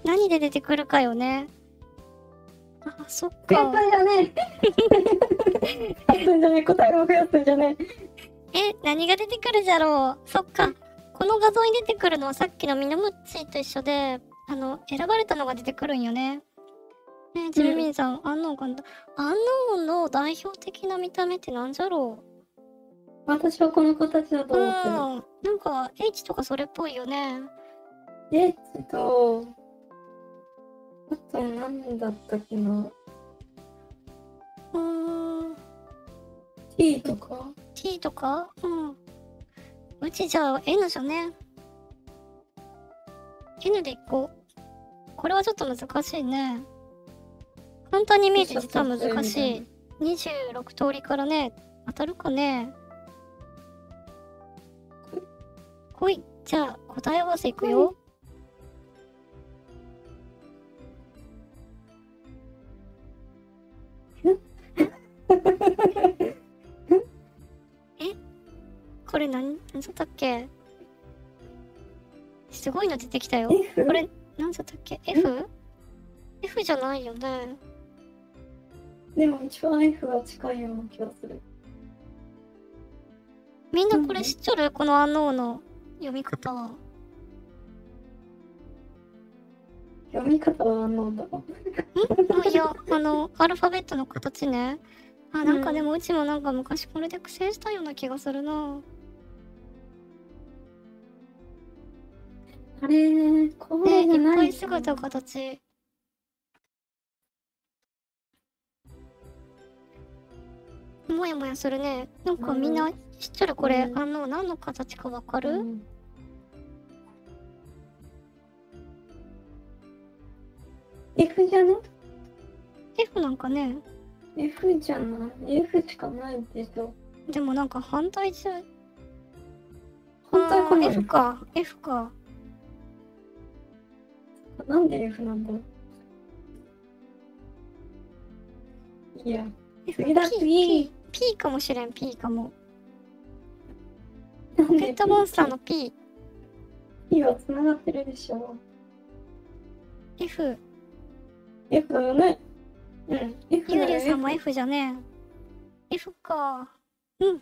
何で出てくるかよね。あ、そっか。天才だね。答えを増やすんじゃねえ。え、何が出てくるじゃろう。そっか。この画像に出てくるのはさっきのミノムッチーと一緒で、選ばれたのが出てくるんよね。ねえ、ちみみんさん、アンノーンの代表的な見た目ってなんじゃろう。私はこの形だと思ってる。なんか、H とかそれっぽいよね。H と、あと何だったっけな。T とか ?T とか、うん。うちじゃあ N じゃね。N でいこう。これはちょっと難しいね。簡単に見えて実は難しい。26通りからね、当たるかね。来い。じゃあ答え合わせいくよ。え、これ何だったっけ。すごいの出てきたよ。これ何だったっけ。 F じゃないよね。でも一番 F が近いような気がする。みんなこれ知っちゃる、このアンノーンの読み方は。読み方は何だろう。いや、アルファベットの形ね。あ、なんかでもうちもなんか昔これで苦戦したような気がするな。あれこういうのないっぱい姿形。もやもやするね。なんかみんな知っちゃるこれ、何の形かわかる？F じゃね？ F なんかね。F じゃない。F しかないでしょ。でもなんか反対中。反対かな。F か。F か。なんで F なんだろう。いや、次だ、次。P かもしれん、P かも。ポケットモンスターの P。P は繋がってるでしょ。F。F だよね。うん。ゆうりゅうさんも F じゃねえ。F か。うん。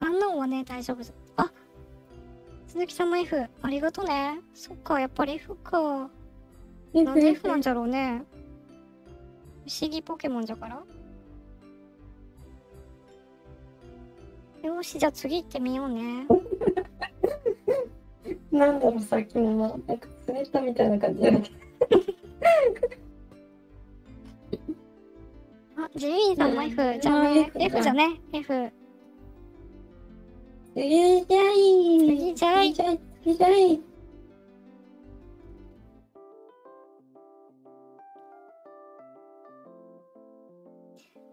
アンノーンはね、大丈夫。あ、鈴木さんも F。ありがとね。そっか、やっぱり F か。なんで F なんじゃろうね。不思議ポケモンじゃから。よし、じゃあ次行ってみようね。なんだろう、さっきのな、なんか滑ったみたいな感じやね。あ、ジミーさんも F。じゃあね、F じゃね、F。次じゃい。次じゃい。次じゃい。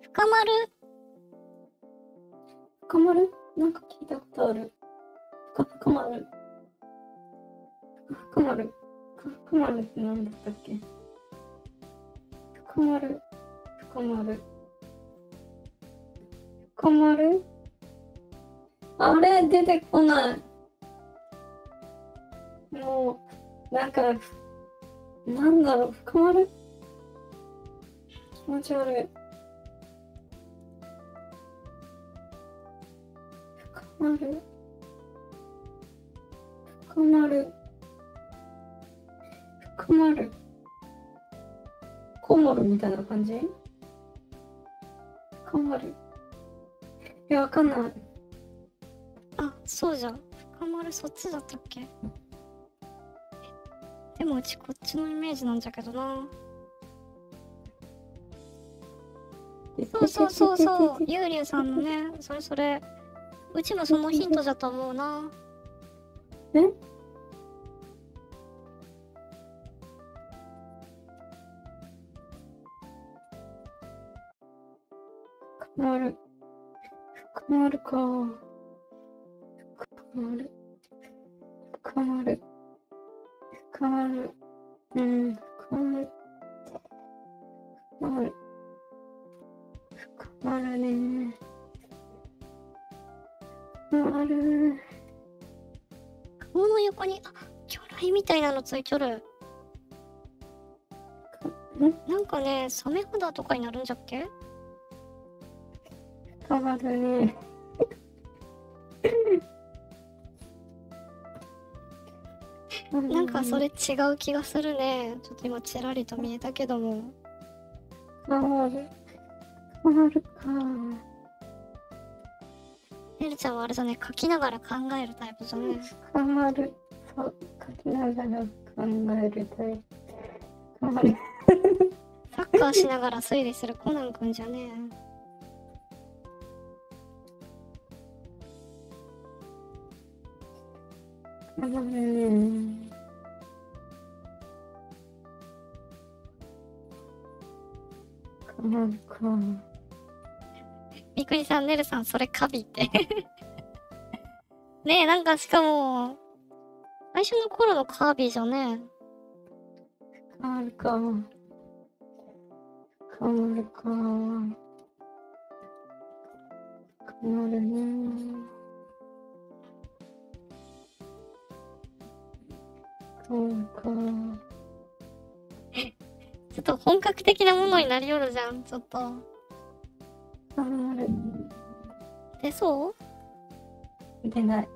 深まる。深まる？なんか聞いたことある。深まる。深まる。深まるって何だったっけ？深まる。深まる。深まる？あれ出てこない。もうなんかなんだろう、深まる？気持ち悪い。深まる？深まる？深まる？こもるみたいな感じ？深まる？いや、わかんない。あ、そうじゃん。深まるそっちだったっけ？でもうちこっちのイメージなんじゃけどな。そうそうそうそう、ゆうりゅうさんのね、それそれ。うちもそのヒントじゃと思うな。え？深まる。深まるか。深まる。深まる。深まる。うん。深まる。深まる。深まるね。ある。顔の横に、あ、魚雷みたいなのついとる。なんかね、サメ肌とかになるんじゃっけ？変わるね。なんかそれ違う気がするね。ちょっと今ちらりと見えたけども。変わる。変わるか。ねるちゃんはあれだね、書きながら考えるタイプじゃね。深まる。そう、書きながら考えるタイプ。深まる。サッカーしながら推理するコナンくんじゃねえ。深まるね。深まるか。みくりさん、ねるさん、それカビってねえ、なんかしかも最初の頃のカービィじゃねえ。変わるか。変わるか。変わるね。変わるか。ちょっと本格的なものになりよるじゃん、ちょっと。出そう？出ない。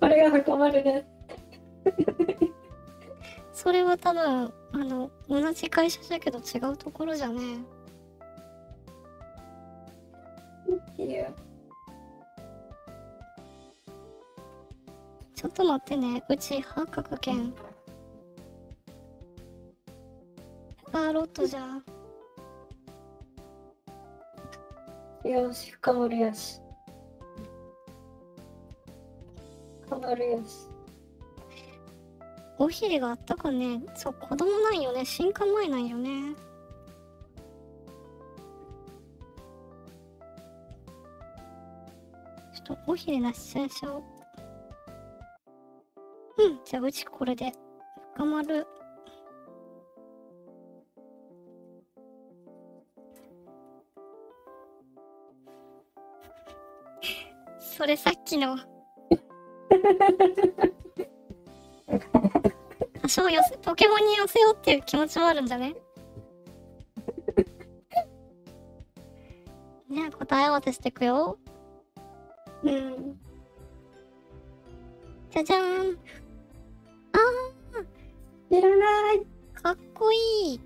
これが深まるです。それは多分同じ会社だけど違うところじゃねえ。いや、ちょっと待ってね。うち八角剣カーロットじゃ。よし、深まるやし。深まるやし。おひれがあったかね。そう、子供なんよね。進化前なんよね。ちょっとおひれなしちゃいしょう。うん、じゃあうちこれで。深まる。それさっきの多少ポケモンに寄せようっていう気持ちもあるんじゃね。ね、答え合わせしてくよ。うん、じゃじゃーん。あー、知らない。かっこいい。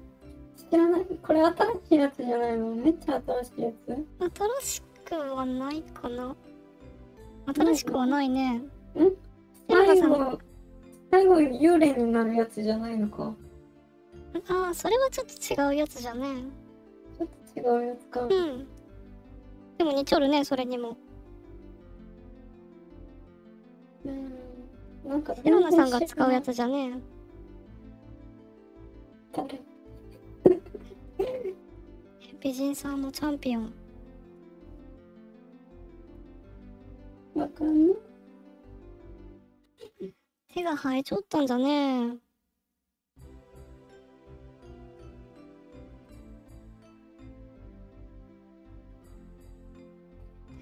知らない。これ新しいやつじゃないの？めっちゃ新しいやつ。新しくはないかな。新しくはないね。うん。最後幽霊になるやつじゃないのか。ああ、それはちょっと違うやつじゃね。ちょっと違うやつか。うん。でも似ちょるね、それにも。なんかセロナさんが使うやつじゃねえ。誰？美人さんのチャンピオン。わかんない。手が生えちょったんじゃね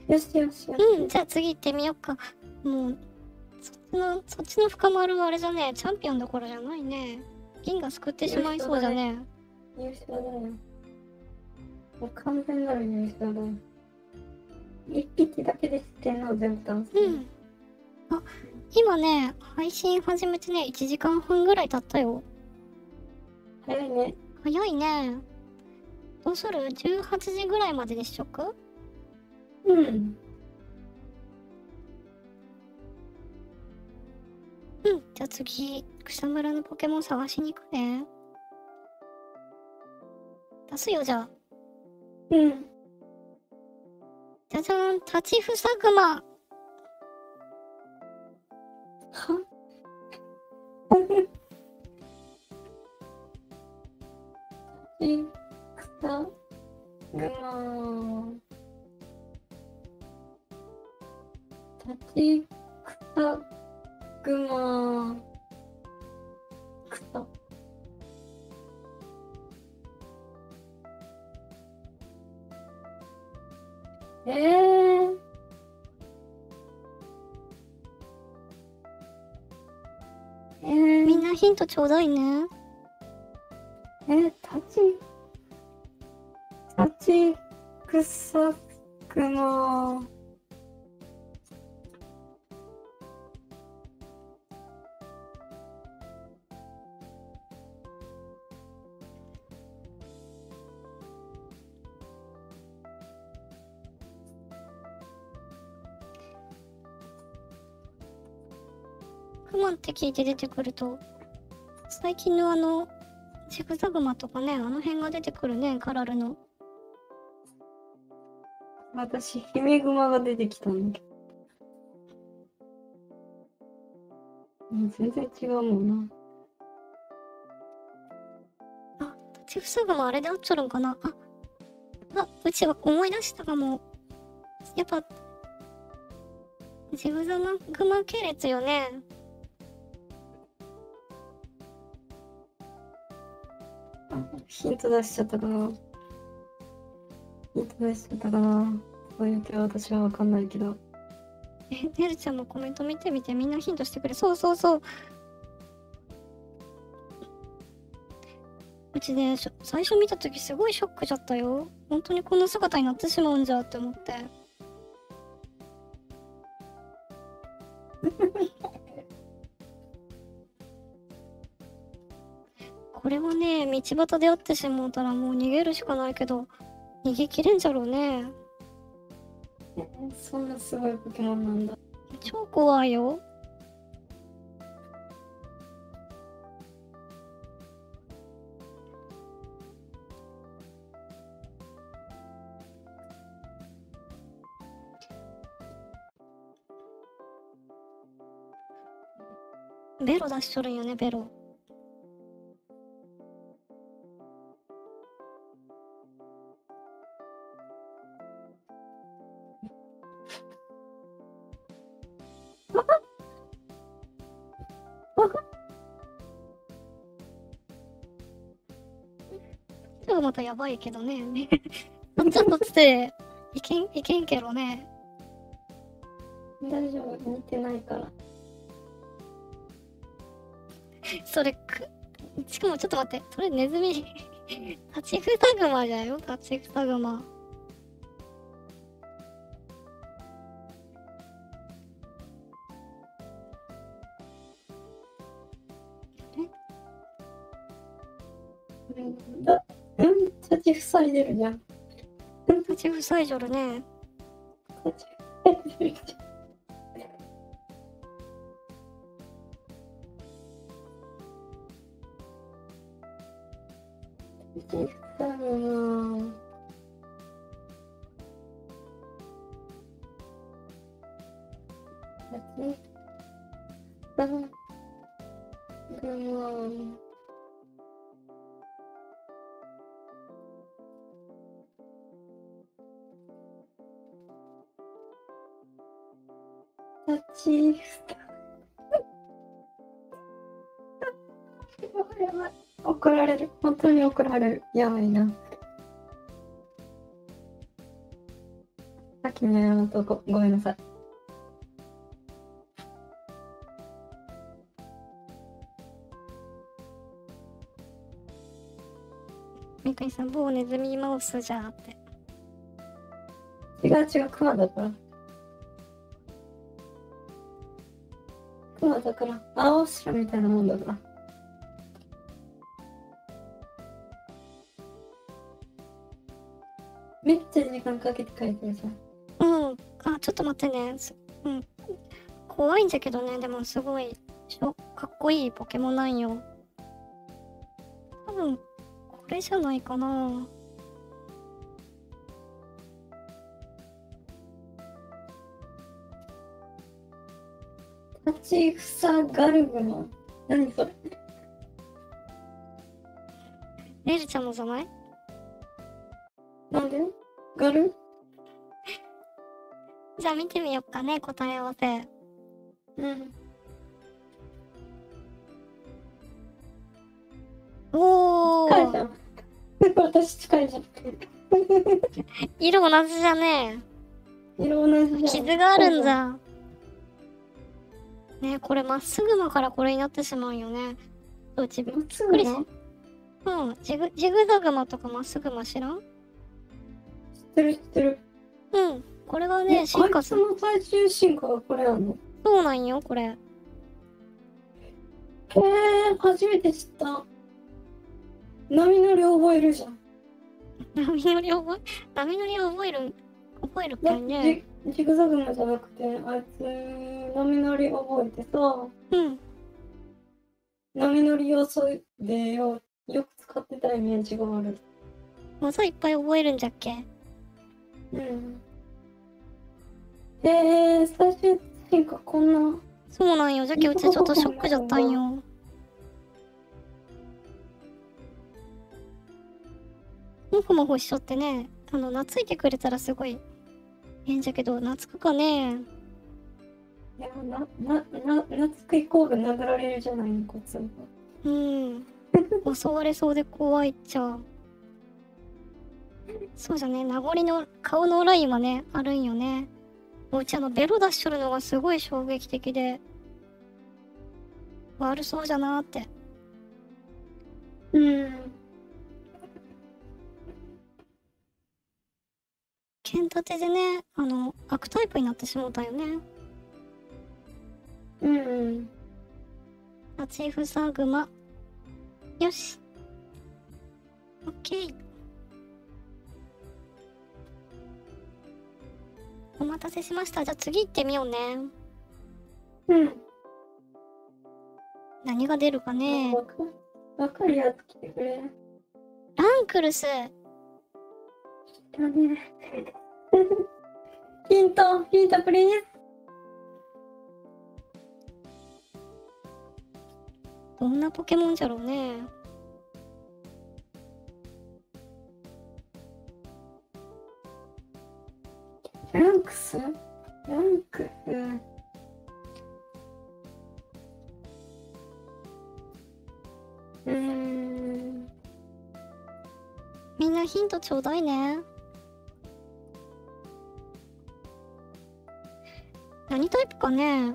え。よしよしよし。うん、じゃあ次行ってみよっか。もうそっちの深丸はあれじゃねえ。チャンピオンどころじゃないね。銀が救ってしまいそうじゃねえ。優勝だよ。もう完全なる優勝だよ。一匹だけで天皇全冠。うん。あ、今ね、配信始めてね、1時間半ぐらい経ったよ。早いね。早いね。どうする ?18 時ぐらいまでにしとく？うん。うん、じゃあ次、草むらのポケモン探しに行くね。出すよ、じゃあ。うん。じゃじゃーん、タチフサグマ。は？草グマ。タチ草グマ。草。みんなヒントちょうだいね。タチくさくま。クマって聞いて出てくると最近のジグザグマとかね、あの辺が出てくるね。カラルの私ヒメグマが出てきたんだけど、もう全然違うもんなあ。タチフサグマあれで合っちゃるんかな。あ、うちは思い出したかも。やっぱジグザグマ系列よね。ヒント出しちゃったかな。そういう手は私は分かんないけど。ねるちゃんもコメント見てみて、みんなヒントしてくれ。そうそうそう。うちね、最初見たときすごいショックだったよ。本当にこんな姿になってしまうんじゃって思って。これはね、道端で会ってしまうたらもう逃げるしかないけど、逃げきれんじゃろうね。そんなすごいポケモンなんだ。超怖いよ。ベロ出しとるんよね、ベロ。またやばいけどね。ちょっとつっていけんけどね。大丈夫、似てないから。それしかもちょっと待って、それネズミ立ちふさぐまじゃよ、立ちふさぐま。立ちふさいでるじゃん。立ちふさいじゃるね。立ちふさいでるじゃん。怒られる、本当に怒られる、やばいな。さっきの山本、ごめんなさい。みかりさん、某ネズミマウスじゃーって。違う違う、クマだから、クマだから、アオシロみたいなもんだから。めっちゃ時間かけて書いてるさ。うん。あ、ちょっと待ってね。うん。怖いんだけどね。でもすごいかっこいいポケモンなんよ。多分これじゃないかな。立ちふさガルグマ。何それ？エルちゃんのじゃない？なんで？ガル？じゃあ見てみよっかね、答え合わせ。うん。おー。私近いじゃん。色同じじゃねえ。色同じじゃん。傷があるんじゃん。ねえ、これまっすぐ間からこれになってしまうよね。そう、自分。うん、ジグザグマとかまっすぐ間知らん？知ってる知ってる。うん、これがね、進化する。あいつの最終進化がこれなの？そうなんよ、これ。へえ、初めて知った。波乗り覚えるじゃん。波乗り覚えるかね。ジグザグマじゃなくて、あいつ波乗り覚えてさ、うん、波乗り要素でよく使ってたイメージがある。技いっぱい覚えるんじゃっけ。うん。最終進化こんな。そうなんよ。じゃけうちちょっとショックじゃったんよ。もふもふしちょってね、懐いてくれたらすごいえんじゃけど、懐くかね。いや、懐くイコール殴られるじゃないの、こっちは。うん。襲われそうで怖いっちゃ。そうじゃね、名残の顔のラインはね、あるんよね。もううちベロ出しとるのがすごい衝撃的で、悪そうじゃなーって。剣立てでね、悪タイプになってしもうたよね。立ちふさぐま、よし、オッケー。お待たせしました。じゃあ次行ってみようね。うん。何が出るかね。わかるやつ来てくれ。ランクルス。だね。ヒントプリーズ。どんなポケモンじゃろうね。ランクス、みんなヒントちょうだいね。何タイかね。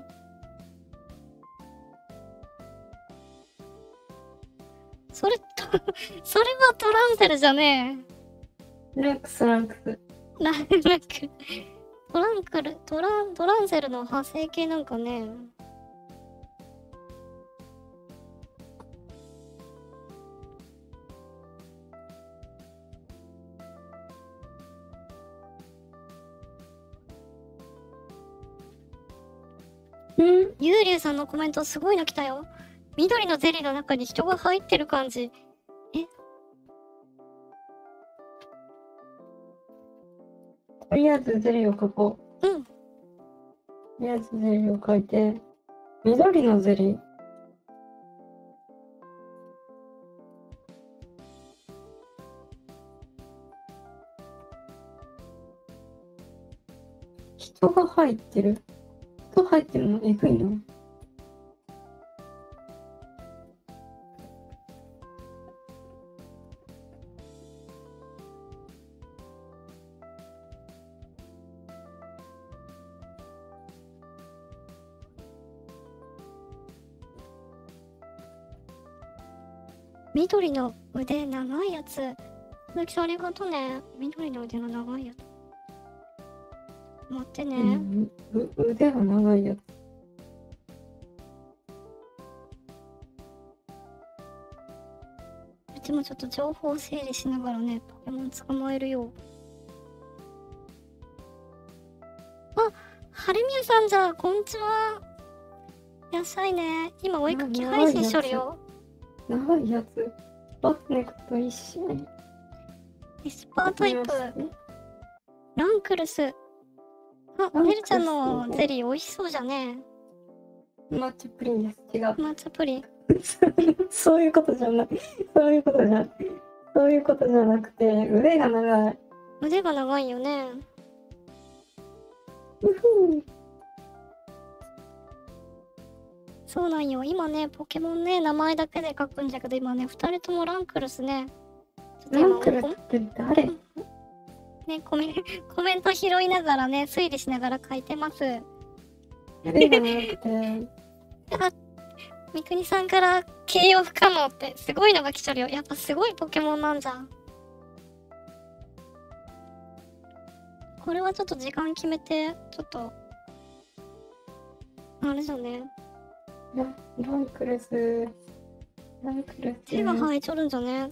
それそれはトランセルじゃねえ。ランクスランクス。トランセルの派生系なんかね。ゆうりゅうさんのコメントすごいの来たよ。緑のゼリーの中に人が入ってる感じ。え？とりあえずゼリーを書こう。うん。とりあえずゼリーを書いて。緑のゼリー。人が入ってる。人入ってるのえぐいな。緑の腕長いやつ。鈴木さんありがとね。緑の腕の長いやつ。待ってね、腕が長いやつ。うちもちょっと情報整理しながらね、ポケモン捕まえるよ。あ、はるみやさんじゃ、こんにちは。いらっしゃいね。今お絵かき配信しとるよ。長いやつ。バスネクと一緒に。エスパータイプ。ランクルス。あ、ねるちゃんのゼリー美味しそうじゃね。抹茶プリンです。違う。抹茶プリン。そういうことじゃない。そういうことじゃなくて、腕が長い。腕が長いよね。そうなんよ。今ね、ポケモンね、名前だけで書くんじゃけど、今ね、2人ともランクルスね。ランクルスって誰？ね、コメント拾いながらね、推理しながら書いてます。あ、三國さんから形容不可能ってすごいのが来ちゃるよ。やっぱすごいポケモンなんじゃん。これはちょっと時間決めて、ちょっとあれじゃね。ランクルス。手が生えちょるんじゃね。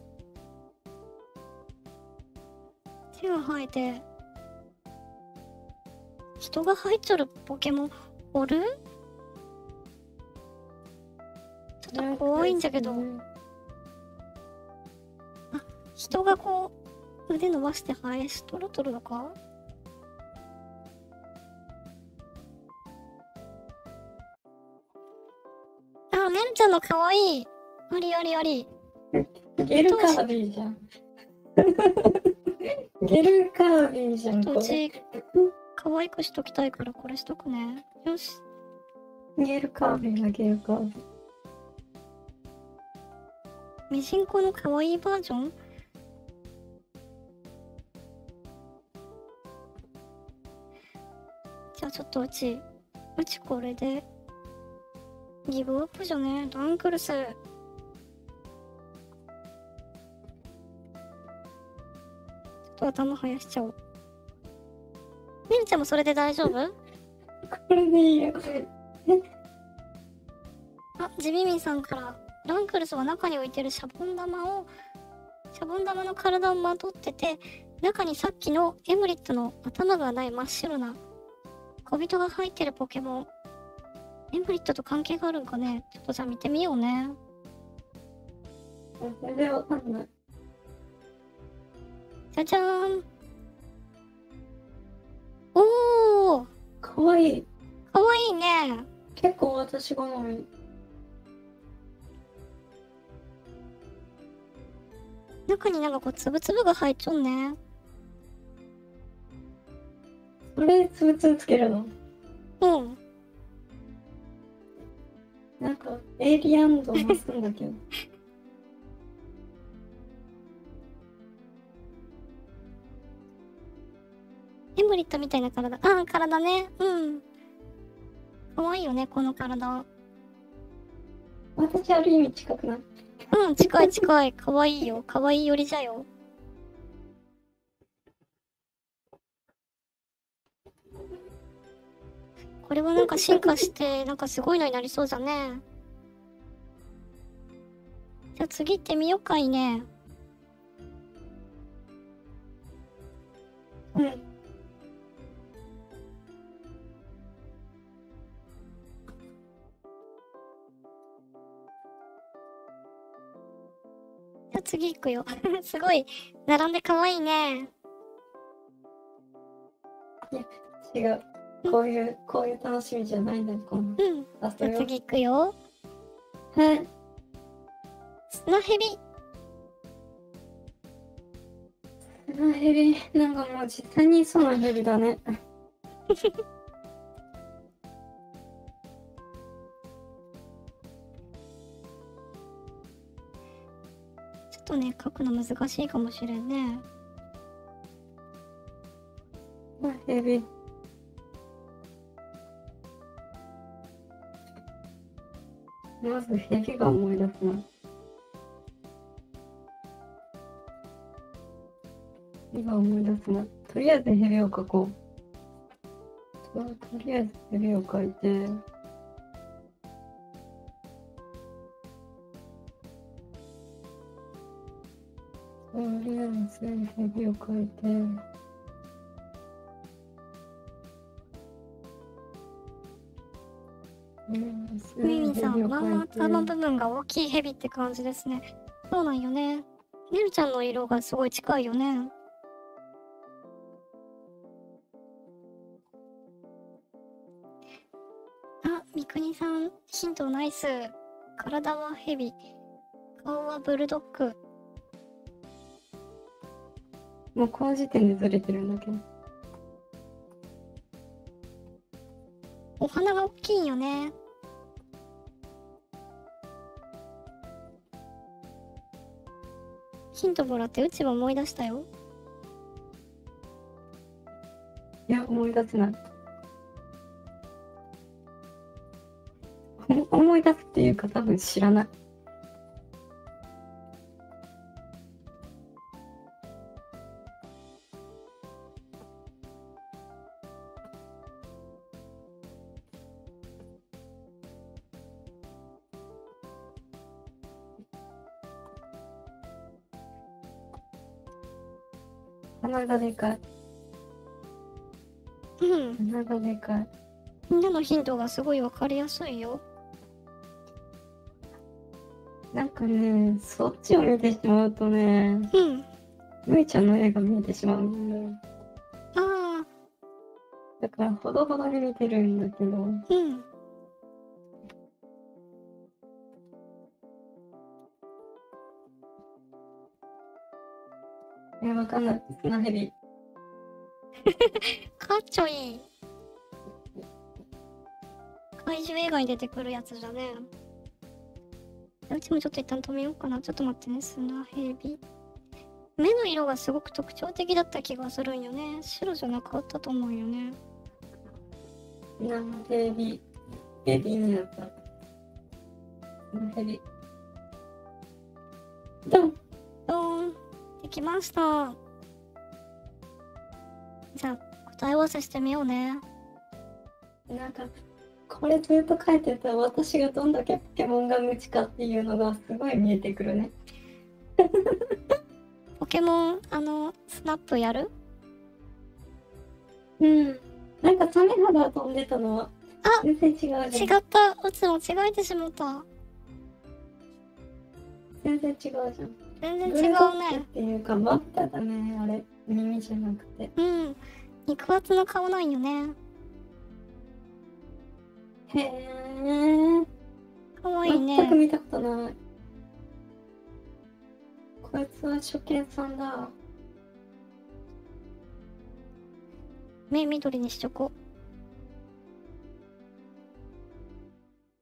手が生えて人が入っちゃるポケモンおる？ちょっと怖いんじゃけど、あ、人がこう腕伸ばして生えしとるとるのか？あ、ねるちゃんのかわいい。ありありあり。ゲルカービィじゃん。ゲルカービィじゃん。うち可愛くしときたいからこれしとくね。よし。ゲルカービィだ、ゲルカービィ。ミジンコの可愛いバージョン？じゃあちょっとうちこれでギブアップじゃね。ランクルス。頭生やしちゃおう。ねるちゃんもそれで大丈夫？これでいいよ。あ、ジビミンさんからランクルスは中に置いてるシャボン玉の体をまとってて、中にさっきのエムリットの頭がない真っ白な小人が入ってるポケモン。エムリットと関係があるんかね。ちょっとじゃあ見てみようね。全然わかんない。じゃじゃーん。おお、かわいい。かわいいね。結構私好み。中になんかこうつぶつぶが入っちゃうね。これつぶつぶつけるの？うん。なんかエイリアン度増すんだけど。エムリットみたいな体。ああ、体ね。うん。か怖いよね、この体。私ある意味近くない？うん、近い近い。可愛いよ。可愛い寄りじゃよ。これはなんか進化して、なんかすごいのになりそうだね。じゃあ次行ってみようかいね。うん。次行くよ。すごい並んで可愛いね。いや違う、こういう楽しみじゃないんだよ。うん。じゃあ次行くよ。はい。砂ヘビ。砂ヘビなんかもう実際にそのヘビだね。ちょっとね、書くの難しいかもしれんね。ヘビ。まずヘビが思い出すな。今思い出すな。とりあえずヘビを書こう。とりあえずヘビを書いて。ヘビを描いて、ミミさん、まんま頭の部分が大きいヘビって感じですね。そうなんよね。ねるちゃんの色がすごい近いよね。あ、みくにさん、ヒントナイス。体はヘビ、顔はブルドッグ。もうこの時点でずれてるんだけど、お花が大きいよね。ヒントもらってうちは思い出したよ。いや思い出せない。思い出すっていうか多分知らない。鼻がでかい。うん。鼻がでかい。みんなのヒントがすごいわかりやすいよ。なんかね、そっちを見てしまうとね。うん。むいちゃんの絵が見えてしまうんだよ。ああ。だからほどほどに見てるんだけど。うん。いや、わかんない。砂ヘビ。かっちょいい。怪獣映画に出てくるやつじゃね。うちもちょっと一旦止めようかな。ちょっと待ってね。砂ヘビ。目の色がすごく特徴的だった気がするんよね。白じゃなかったと思うよね。砂ヘビ。ヘビになった。砂ヘビ。ドンドン。できました。じゃあ答え合わせしてみようね。なんかこれずっと書いてた私がどんだけポケモンが無知かっていうのがすごい見えてくるね。ポケモンスナップやる？うん。なんかサメ肌飛んでたのは全然違うじゃん。違った。うちも間違えてしまった。全然違うじゃん。全然違うね。っていうか待っただね、あれ耳じゃなくて。うん。肉厚の顔なんよね。へえ。可愛いね。全く見たことない。こいつは初見さんだ。目緑にしとこう。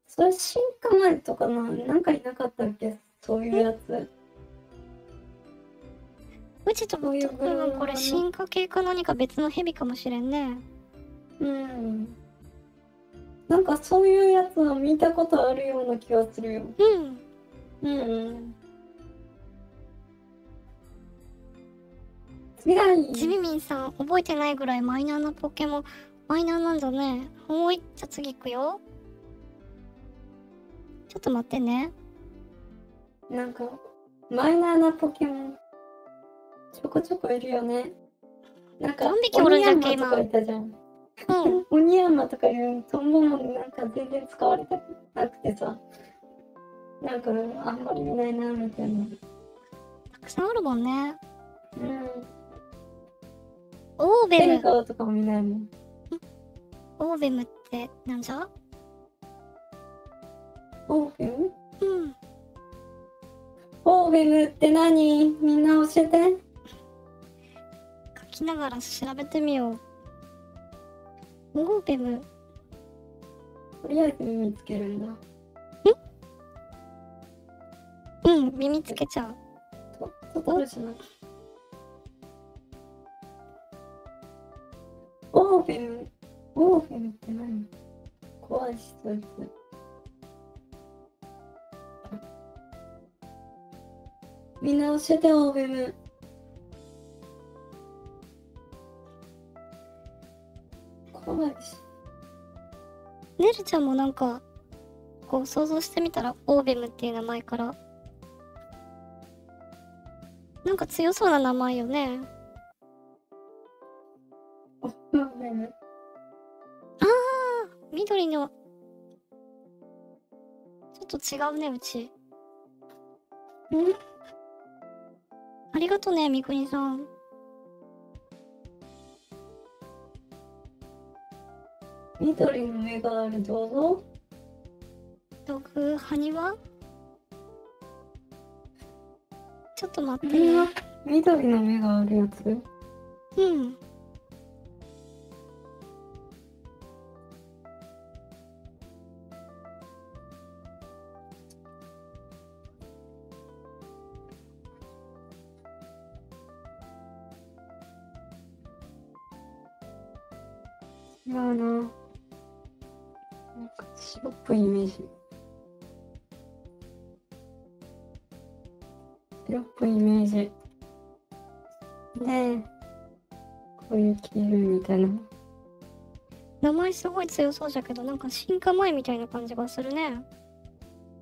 それ進化前とかなんかいなかったっけ、そういうやつ。うちとも多分これ進化系か何か別のヘビかもしれんね。うん。なんかそういうやつは見たことあるような気がするよ。うん。うんうん。ちびみんさん、覚えてないぐらいマイナーなポケモン。マイナーなんだね。はい、じゃあ次行くよ。ちょっと待ってね。なんかマイナーなポケモンちょこちょこいるよね。なんか何匹おるんじゃっけ今。オニヤンマとかいうトンボもなんか全然使われてなくてさ、なんかあんまり見ないなみたいな。たくさんおるもんね。うん。オーベムとかも見ないもん。オーベムってなんじゃ？オーベム？うん。オーベムって何？みんな教えて。書きながら調べてみよう。オーベム、とりあえず耳つけるんだ。うん、耳つけちゃう。オーベム、オーベムって何？怖いしそいつ。みんな教えて、オーベム。ねるちゃんもなんかこう想像してみたら、オーベムっていう名前からなんか強そうな名前よね。オーベム、ああ緑のちょっと違うねうち。ありがとねみくにさん。緑の目がある道具？道具、埴輪？ちょっと待ってね。緑の目があるやつ？うん。違うな。白っぽいイメージ。白っぽいイメージ。ねえ。こういう黄色みたいな。名前すごい強そうだけど、なんか進化前みたいな感じがするね。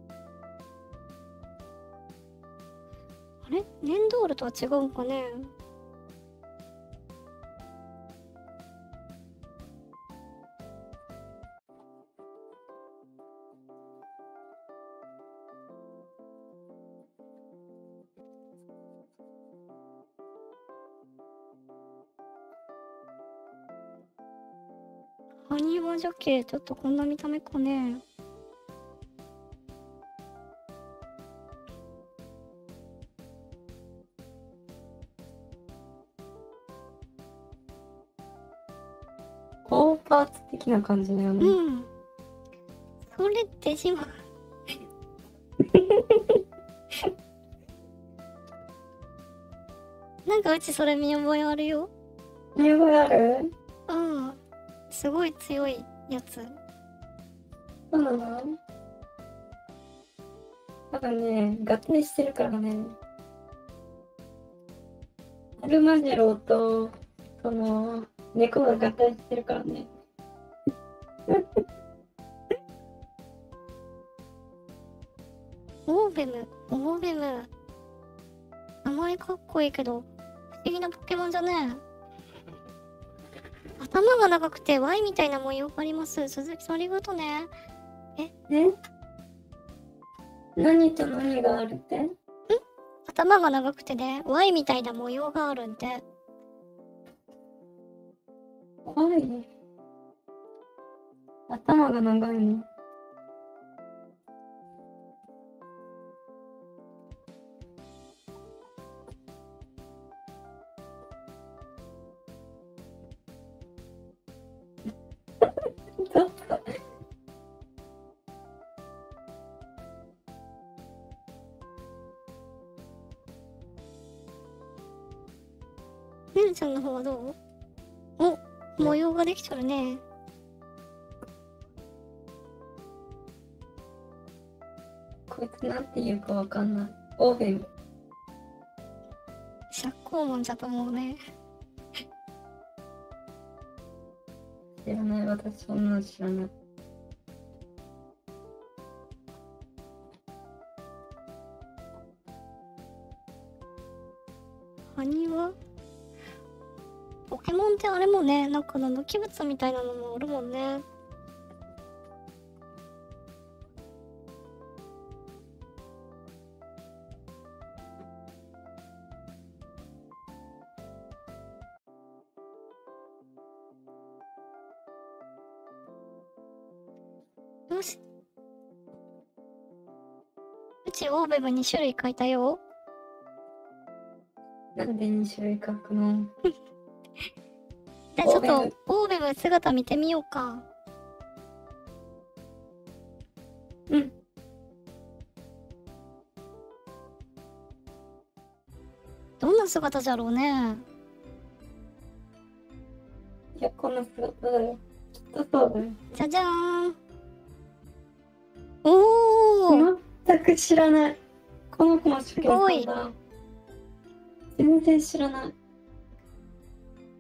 あれ？粘土ールとは違うんかね。埴輪じゃけ、ちょっとこんな見た目かね。オーパーツ的な感じだよね。うん。それってしまう。なんかうちそれ見覚えあるよ。見覚えある？うん。すごい強いやつ。そうなの？多分ね、合体してるからね。アルマジロとその猫が合体してるからね。オーベム、オーベム。名前かっこいいけど不思議なポケモンじゃねえ。頭が長くて Y みたいな模様があります。鈴木さんありがとね。え？何と何があるって？ん？頭が長くてね、Y みたいな模様があるんで。Y？頭が長いの？ねるちゃんの方はどう？お、模様ができてるね。なんていうかわかんない。オーフェム。シャッコーマンだと思うね。知らない、私そんなの知らない。ハニワ？ポケモンってあれもね、なんかの器物みたいなのもあるもんね。よし。うちオーベム2種類書いたよ。なんで2種類書くの？じゃあちょっとオーベム姿見てみようか。うん。どんな姿じゃろうね。いや、この姿だよ。きっとそうだよ。じゃじゃーん。おお。全く知らない。この子も主人公だ。全然知らない。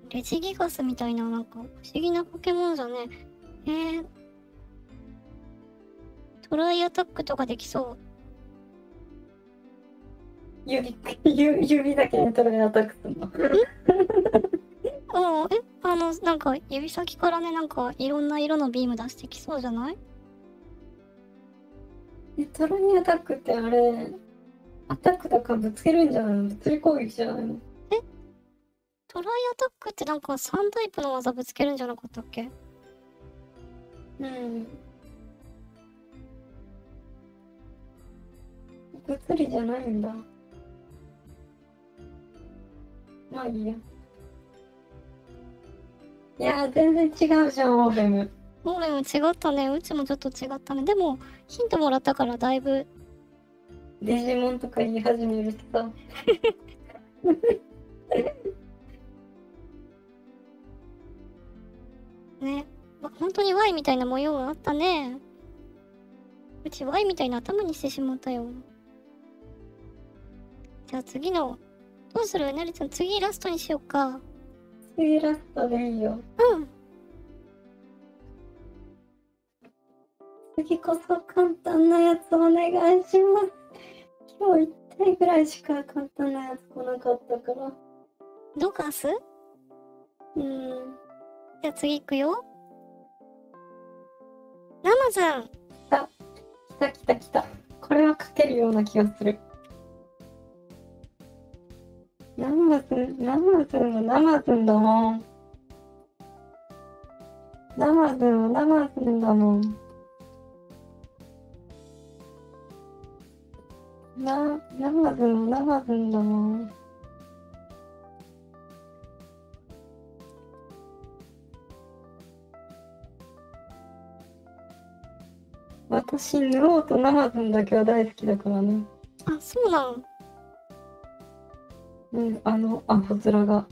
レジギガスみたいな、なんか不思議なポケモンじゃね。トライアタックとかできそう。指だけでトライアタックするの。うん。なんか指先からね、なんかいろんな色のビーム出してきそうじゃない？トライアタックってあれ。アタックとかぶつけるんじゃないの？物理攻撃じゃないの？トライアタックってなんか3タイプの技ぶつけるんじゃなかったっけ？うん。物理じゃないんだ。まあいいや。いやー、全然違うじゃん、オーベム。オーベム違ったね。うちもちょっと違ったね。でも、ヒントもらったからだいぶ。デジモンとか言い始めるさ。ね、本当に Y みたいな模様があったね。うち Y みたいな頭にしてしまったよ。じゃあ次の、どうする？なりちゃん、次ラストにしようか。次ラストでいいよ。うん。次こそ簡単なやつお願いします。今日1回ぐらいしか簡単なやつ来なかったから。どうかす？じゃあ次いくよ。ナマズン。来た。これは書けるような気がする。ナマズンだもん。私、ヌオーとナマズンだけは大好きだからね。あ、そうなの。うん、アホ面が。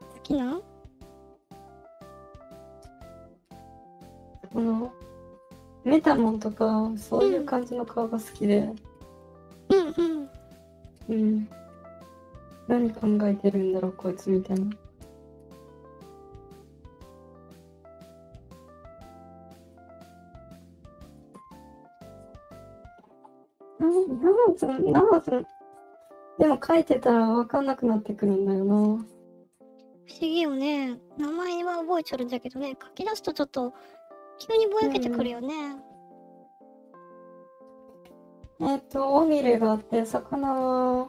好きな？メタモンとか、そういう感じの顔が好きで。うん。何考えてるんだろう、こいつみたいな。ナマズン。でも書いてたら分かんなくなってくるんだよな。不思議よね。名前は覚えちゃるんだけどね、書き出すとちょっと急にぼやけてくるよね。尾びれがあって、魚は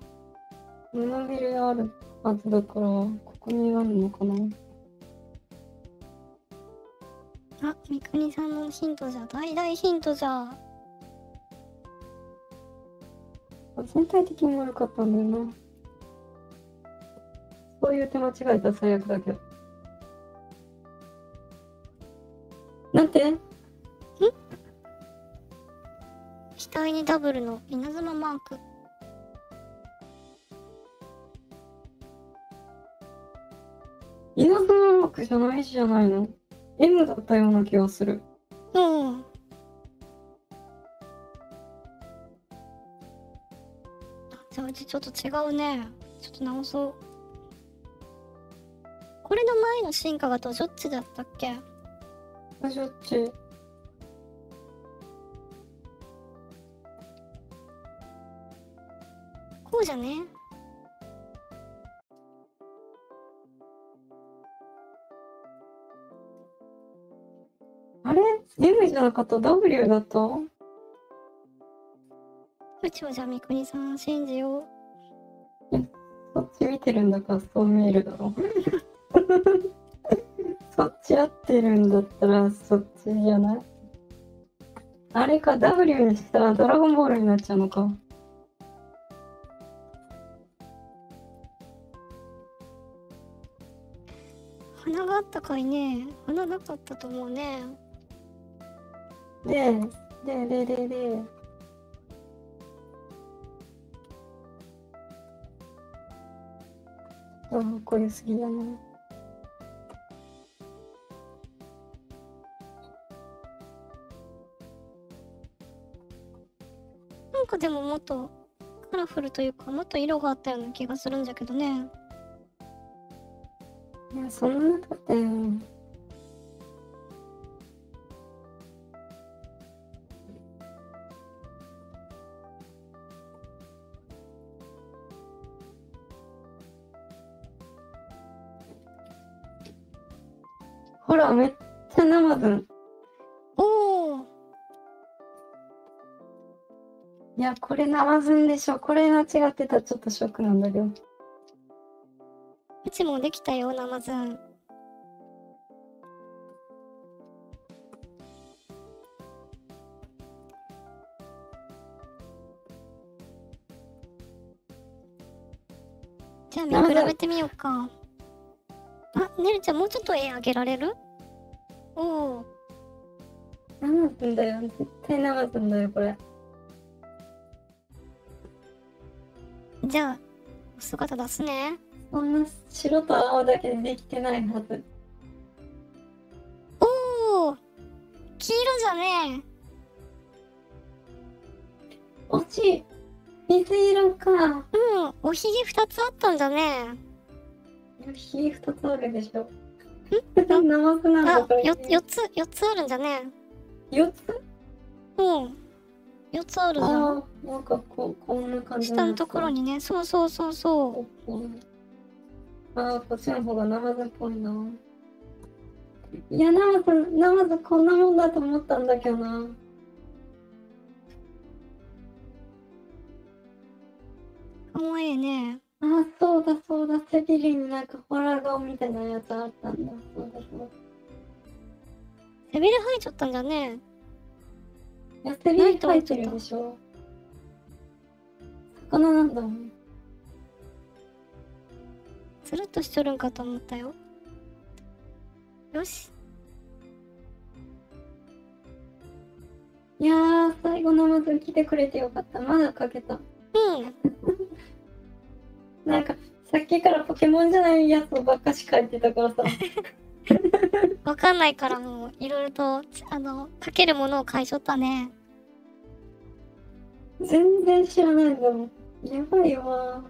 胸びれがあるはずだから、ここにあるのかな。あ、三國さんのヒントじゃ、大々ヒントじゃ。全体的に悪かったんだよな。そういう手間違えたら最悪だけど。なんて？額にダブルの稲妻マーク。稲妻マークじゃないの？ M だったような気がする。じゃあうちちょっと違うね。ちょっと直そう。これの前の進化がドジョッチだったっけ？ドジョッチ。こうじゃね？あれ？ M じゃなかった？ W だった？部長じゃみくにさん信じよう。そっち見てるんだからそう見えるだろそっち合ってるんだったらそっちじゃない？あれか、 W にしたらドラゴンボールになっちゃうのか。花があったかいね。花なかったと思うね。でああ、これすぎだな。なんかでももっとカラフルというか、もっと色があったような気がするんじゃけどね。いや、そんな中でほら、めっちゃナマズン。おお。いや、これナマズンでしょ。これ間違ってた。ちょっとショックなんだけど。うちもできたよ、ナマズン。じゃあ見比べてみようか。あ、ねるちゃんもうちょっと絵あげられる？おお。ナマズンだよ、絶対ナマズンだよこれ。じゃあ姿出すね。こんな白と青だけでできてないはず。おお、黄色じゃねえ。惜しい。水色か。うん、おひげ2つあったんじゃね。ひ2つあるでしょ。長くなるから。4つあるんじゃね。4つ？うん。4つあるじゃん。なんかこんな感じ。下のところにね、そう。ああ、こっちの方が長くっぽいな。いや、長くこんなもんだと思ったんだけどな。かわいいね。あ、そうだ、背びれになんかホラー顔みたいなやつあったんだ。そうだ。背びれ生えちゃったんじゃねえ。いや、背びれ生えてるでしょ。魚なんだもん。つるっとしとるんかと思ったよ。よし。いやー、最後のまず来てくれてよかった。まだかけた。なんかさっきからポケモンじゃないやつばっかし描いてたからさわかんないからもういろいろと描けるものを描いちゃったね。全然知らないんだもん。やばいわ。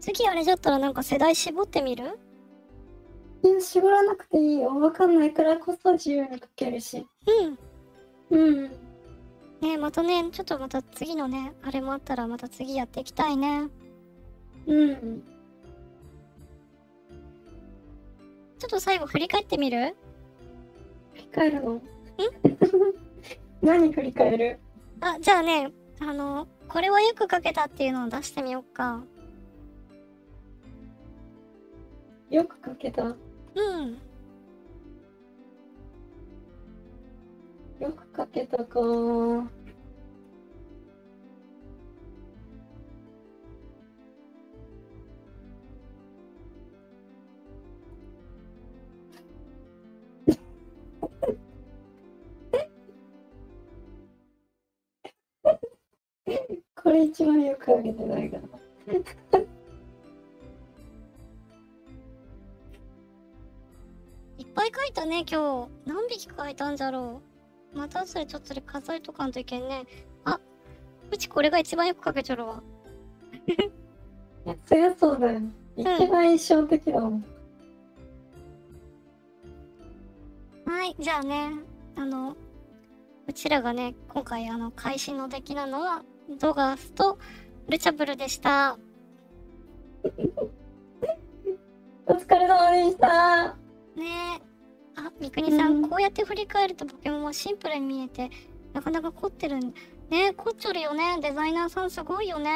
次あれじゃったらなんか世代絞ってみる？いや、絞らなくていいよ。わかんないからこそ自由に描けるし。うんね、またね、ちょっとまた次のねあれもあったらまた次やっていきたいね。ちょっと最後振り返ってみる？振り返るの？何振り返る？あ、じゃあね、これはよくかけたっていうのを出してみようか。よくかけた？よくかけたか。これ一番よくかけてないかな。いっぱい描いたね今日。何匹描いたんじゃろう。またそれちょっと数えとかんといけんね。あ、うちこれが一番よく描けちゃうわ。そりゃそうだよ、一番印象的だもん。はい、じゃあね、うちらがね、今回会心の出来なのはドガースとルチャブルでした。お疲れ様でした。ねえ、あ、三國さん、こうやって振り返るとポケモンはシンプルに見えて、なかなか凝ってるんね、凝っちゃるよね、デザイナーさんすごいよね。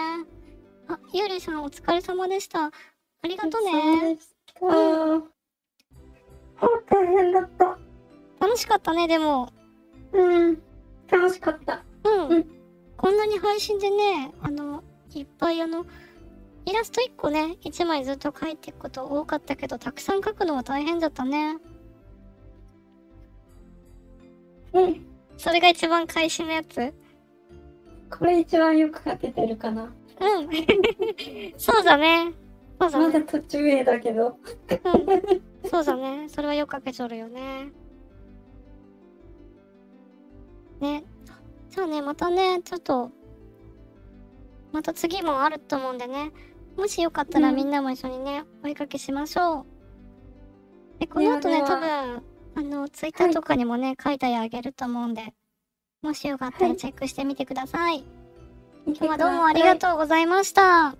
あ、ゆりさんお疲れ様でした。ありがとうね。うん。大変だった。楽しかったね、でも。うん、楽しかった。うん。こんなに配信でね、いっぱいイラスト1個ね、1枚ずっと描いていくこと多かったけど、たくさん描くのは大変だったね。うん。それが一番会心のやつ？これ一番よく描けてるかな。うん。そうだね。そうだね。まだ途中絵だけど。うん。そうだね。それはよく描けちゃうよね。ね、じゃあね、またね、ちょっとまた次もあると思うんでね、もしよかったらみんなも一緒にね、お追いかけしましょう。でこの後ね、多分ツイッターとかにもね、はい、書いたりあげると思うんで、もしよかったらチェックしてみてください。はい、今日はどうもありがとうございました。あ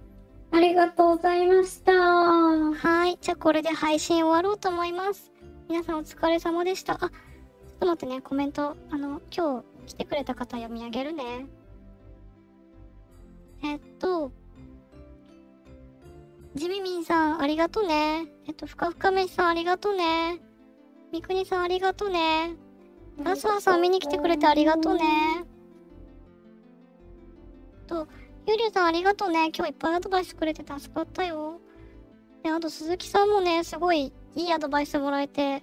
りがとうございました。はい、じゃあこれで配信終わろうと思います。皆さんお疲れ様でした。あ、ちょっと待ってね、コメント今日来てくれた方読み上げるね。ジミミンさんありがとね。ふかふかめさんありがとね。みくにさんありがとね。ラスワさん見に来てくれてありがとね。ゆりゅうさんありがとね。今日いっぱいアドバイスくれて助かったよ。で、あと鈴木さんもね、すごいいいアドバイスもらえて、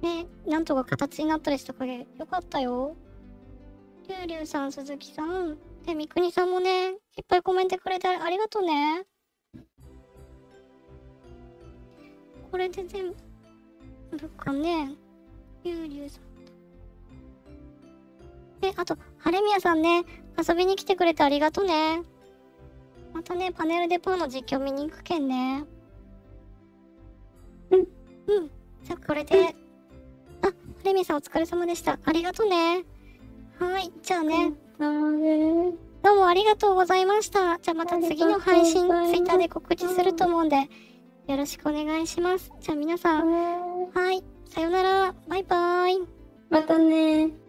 ね、なんとか形になったりしたかげよかったよ。りゅうりゅうさん、鈴木さん、で、みくにさんもね、いっぱいコメントくれてありがとうね。これで全部、どっかね、りゅうりゅうさん。で、あと、晴宮さんね、遊びに来てくれてありがとうね。またね、パネルでポーの実況見に行くけんね。うん。うん。じゃあ、これで、あ、晴宮さんお疲れ様でした。ありがとうね。はい、じゃあね、どうもありがとうございました。じゃあまた次の配信、ツイッターで告知すると思うんで、よろしくお願いします。じゃあ皆さん、はい、さよなら、バイバーイ。またね。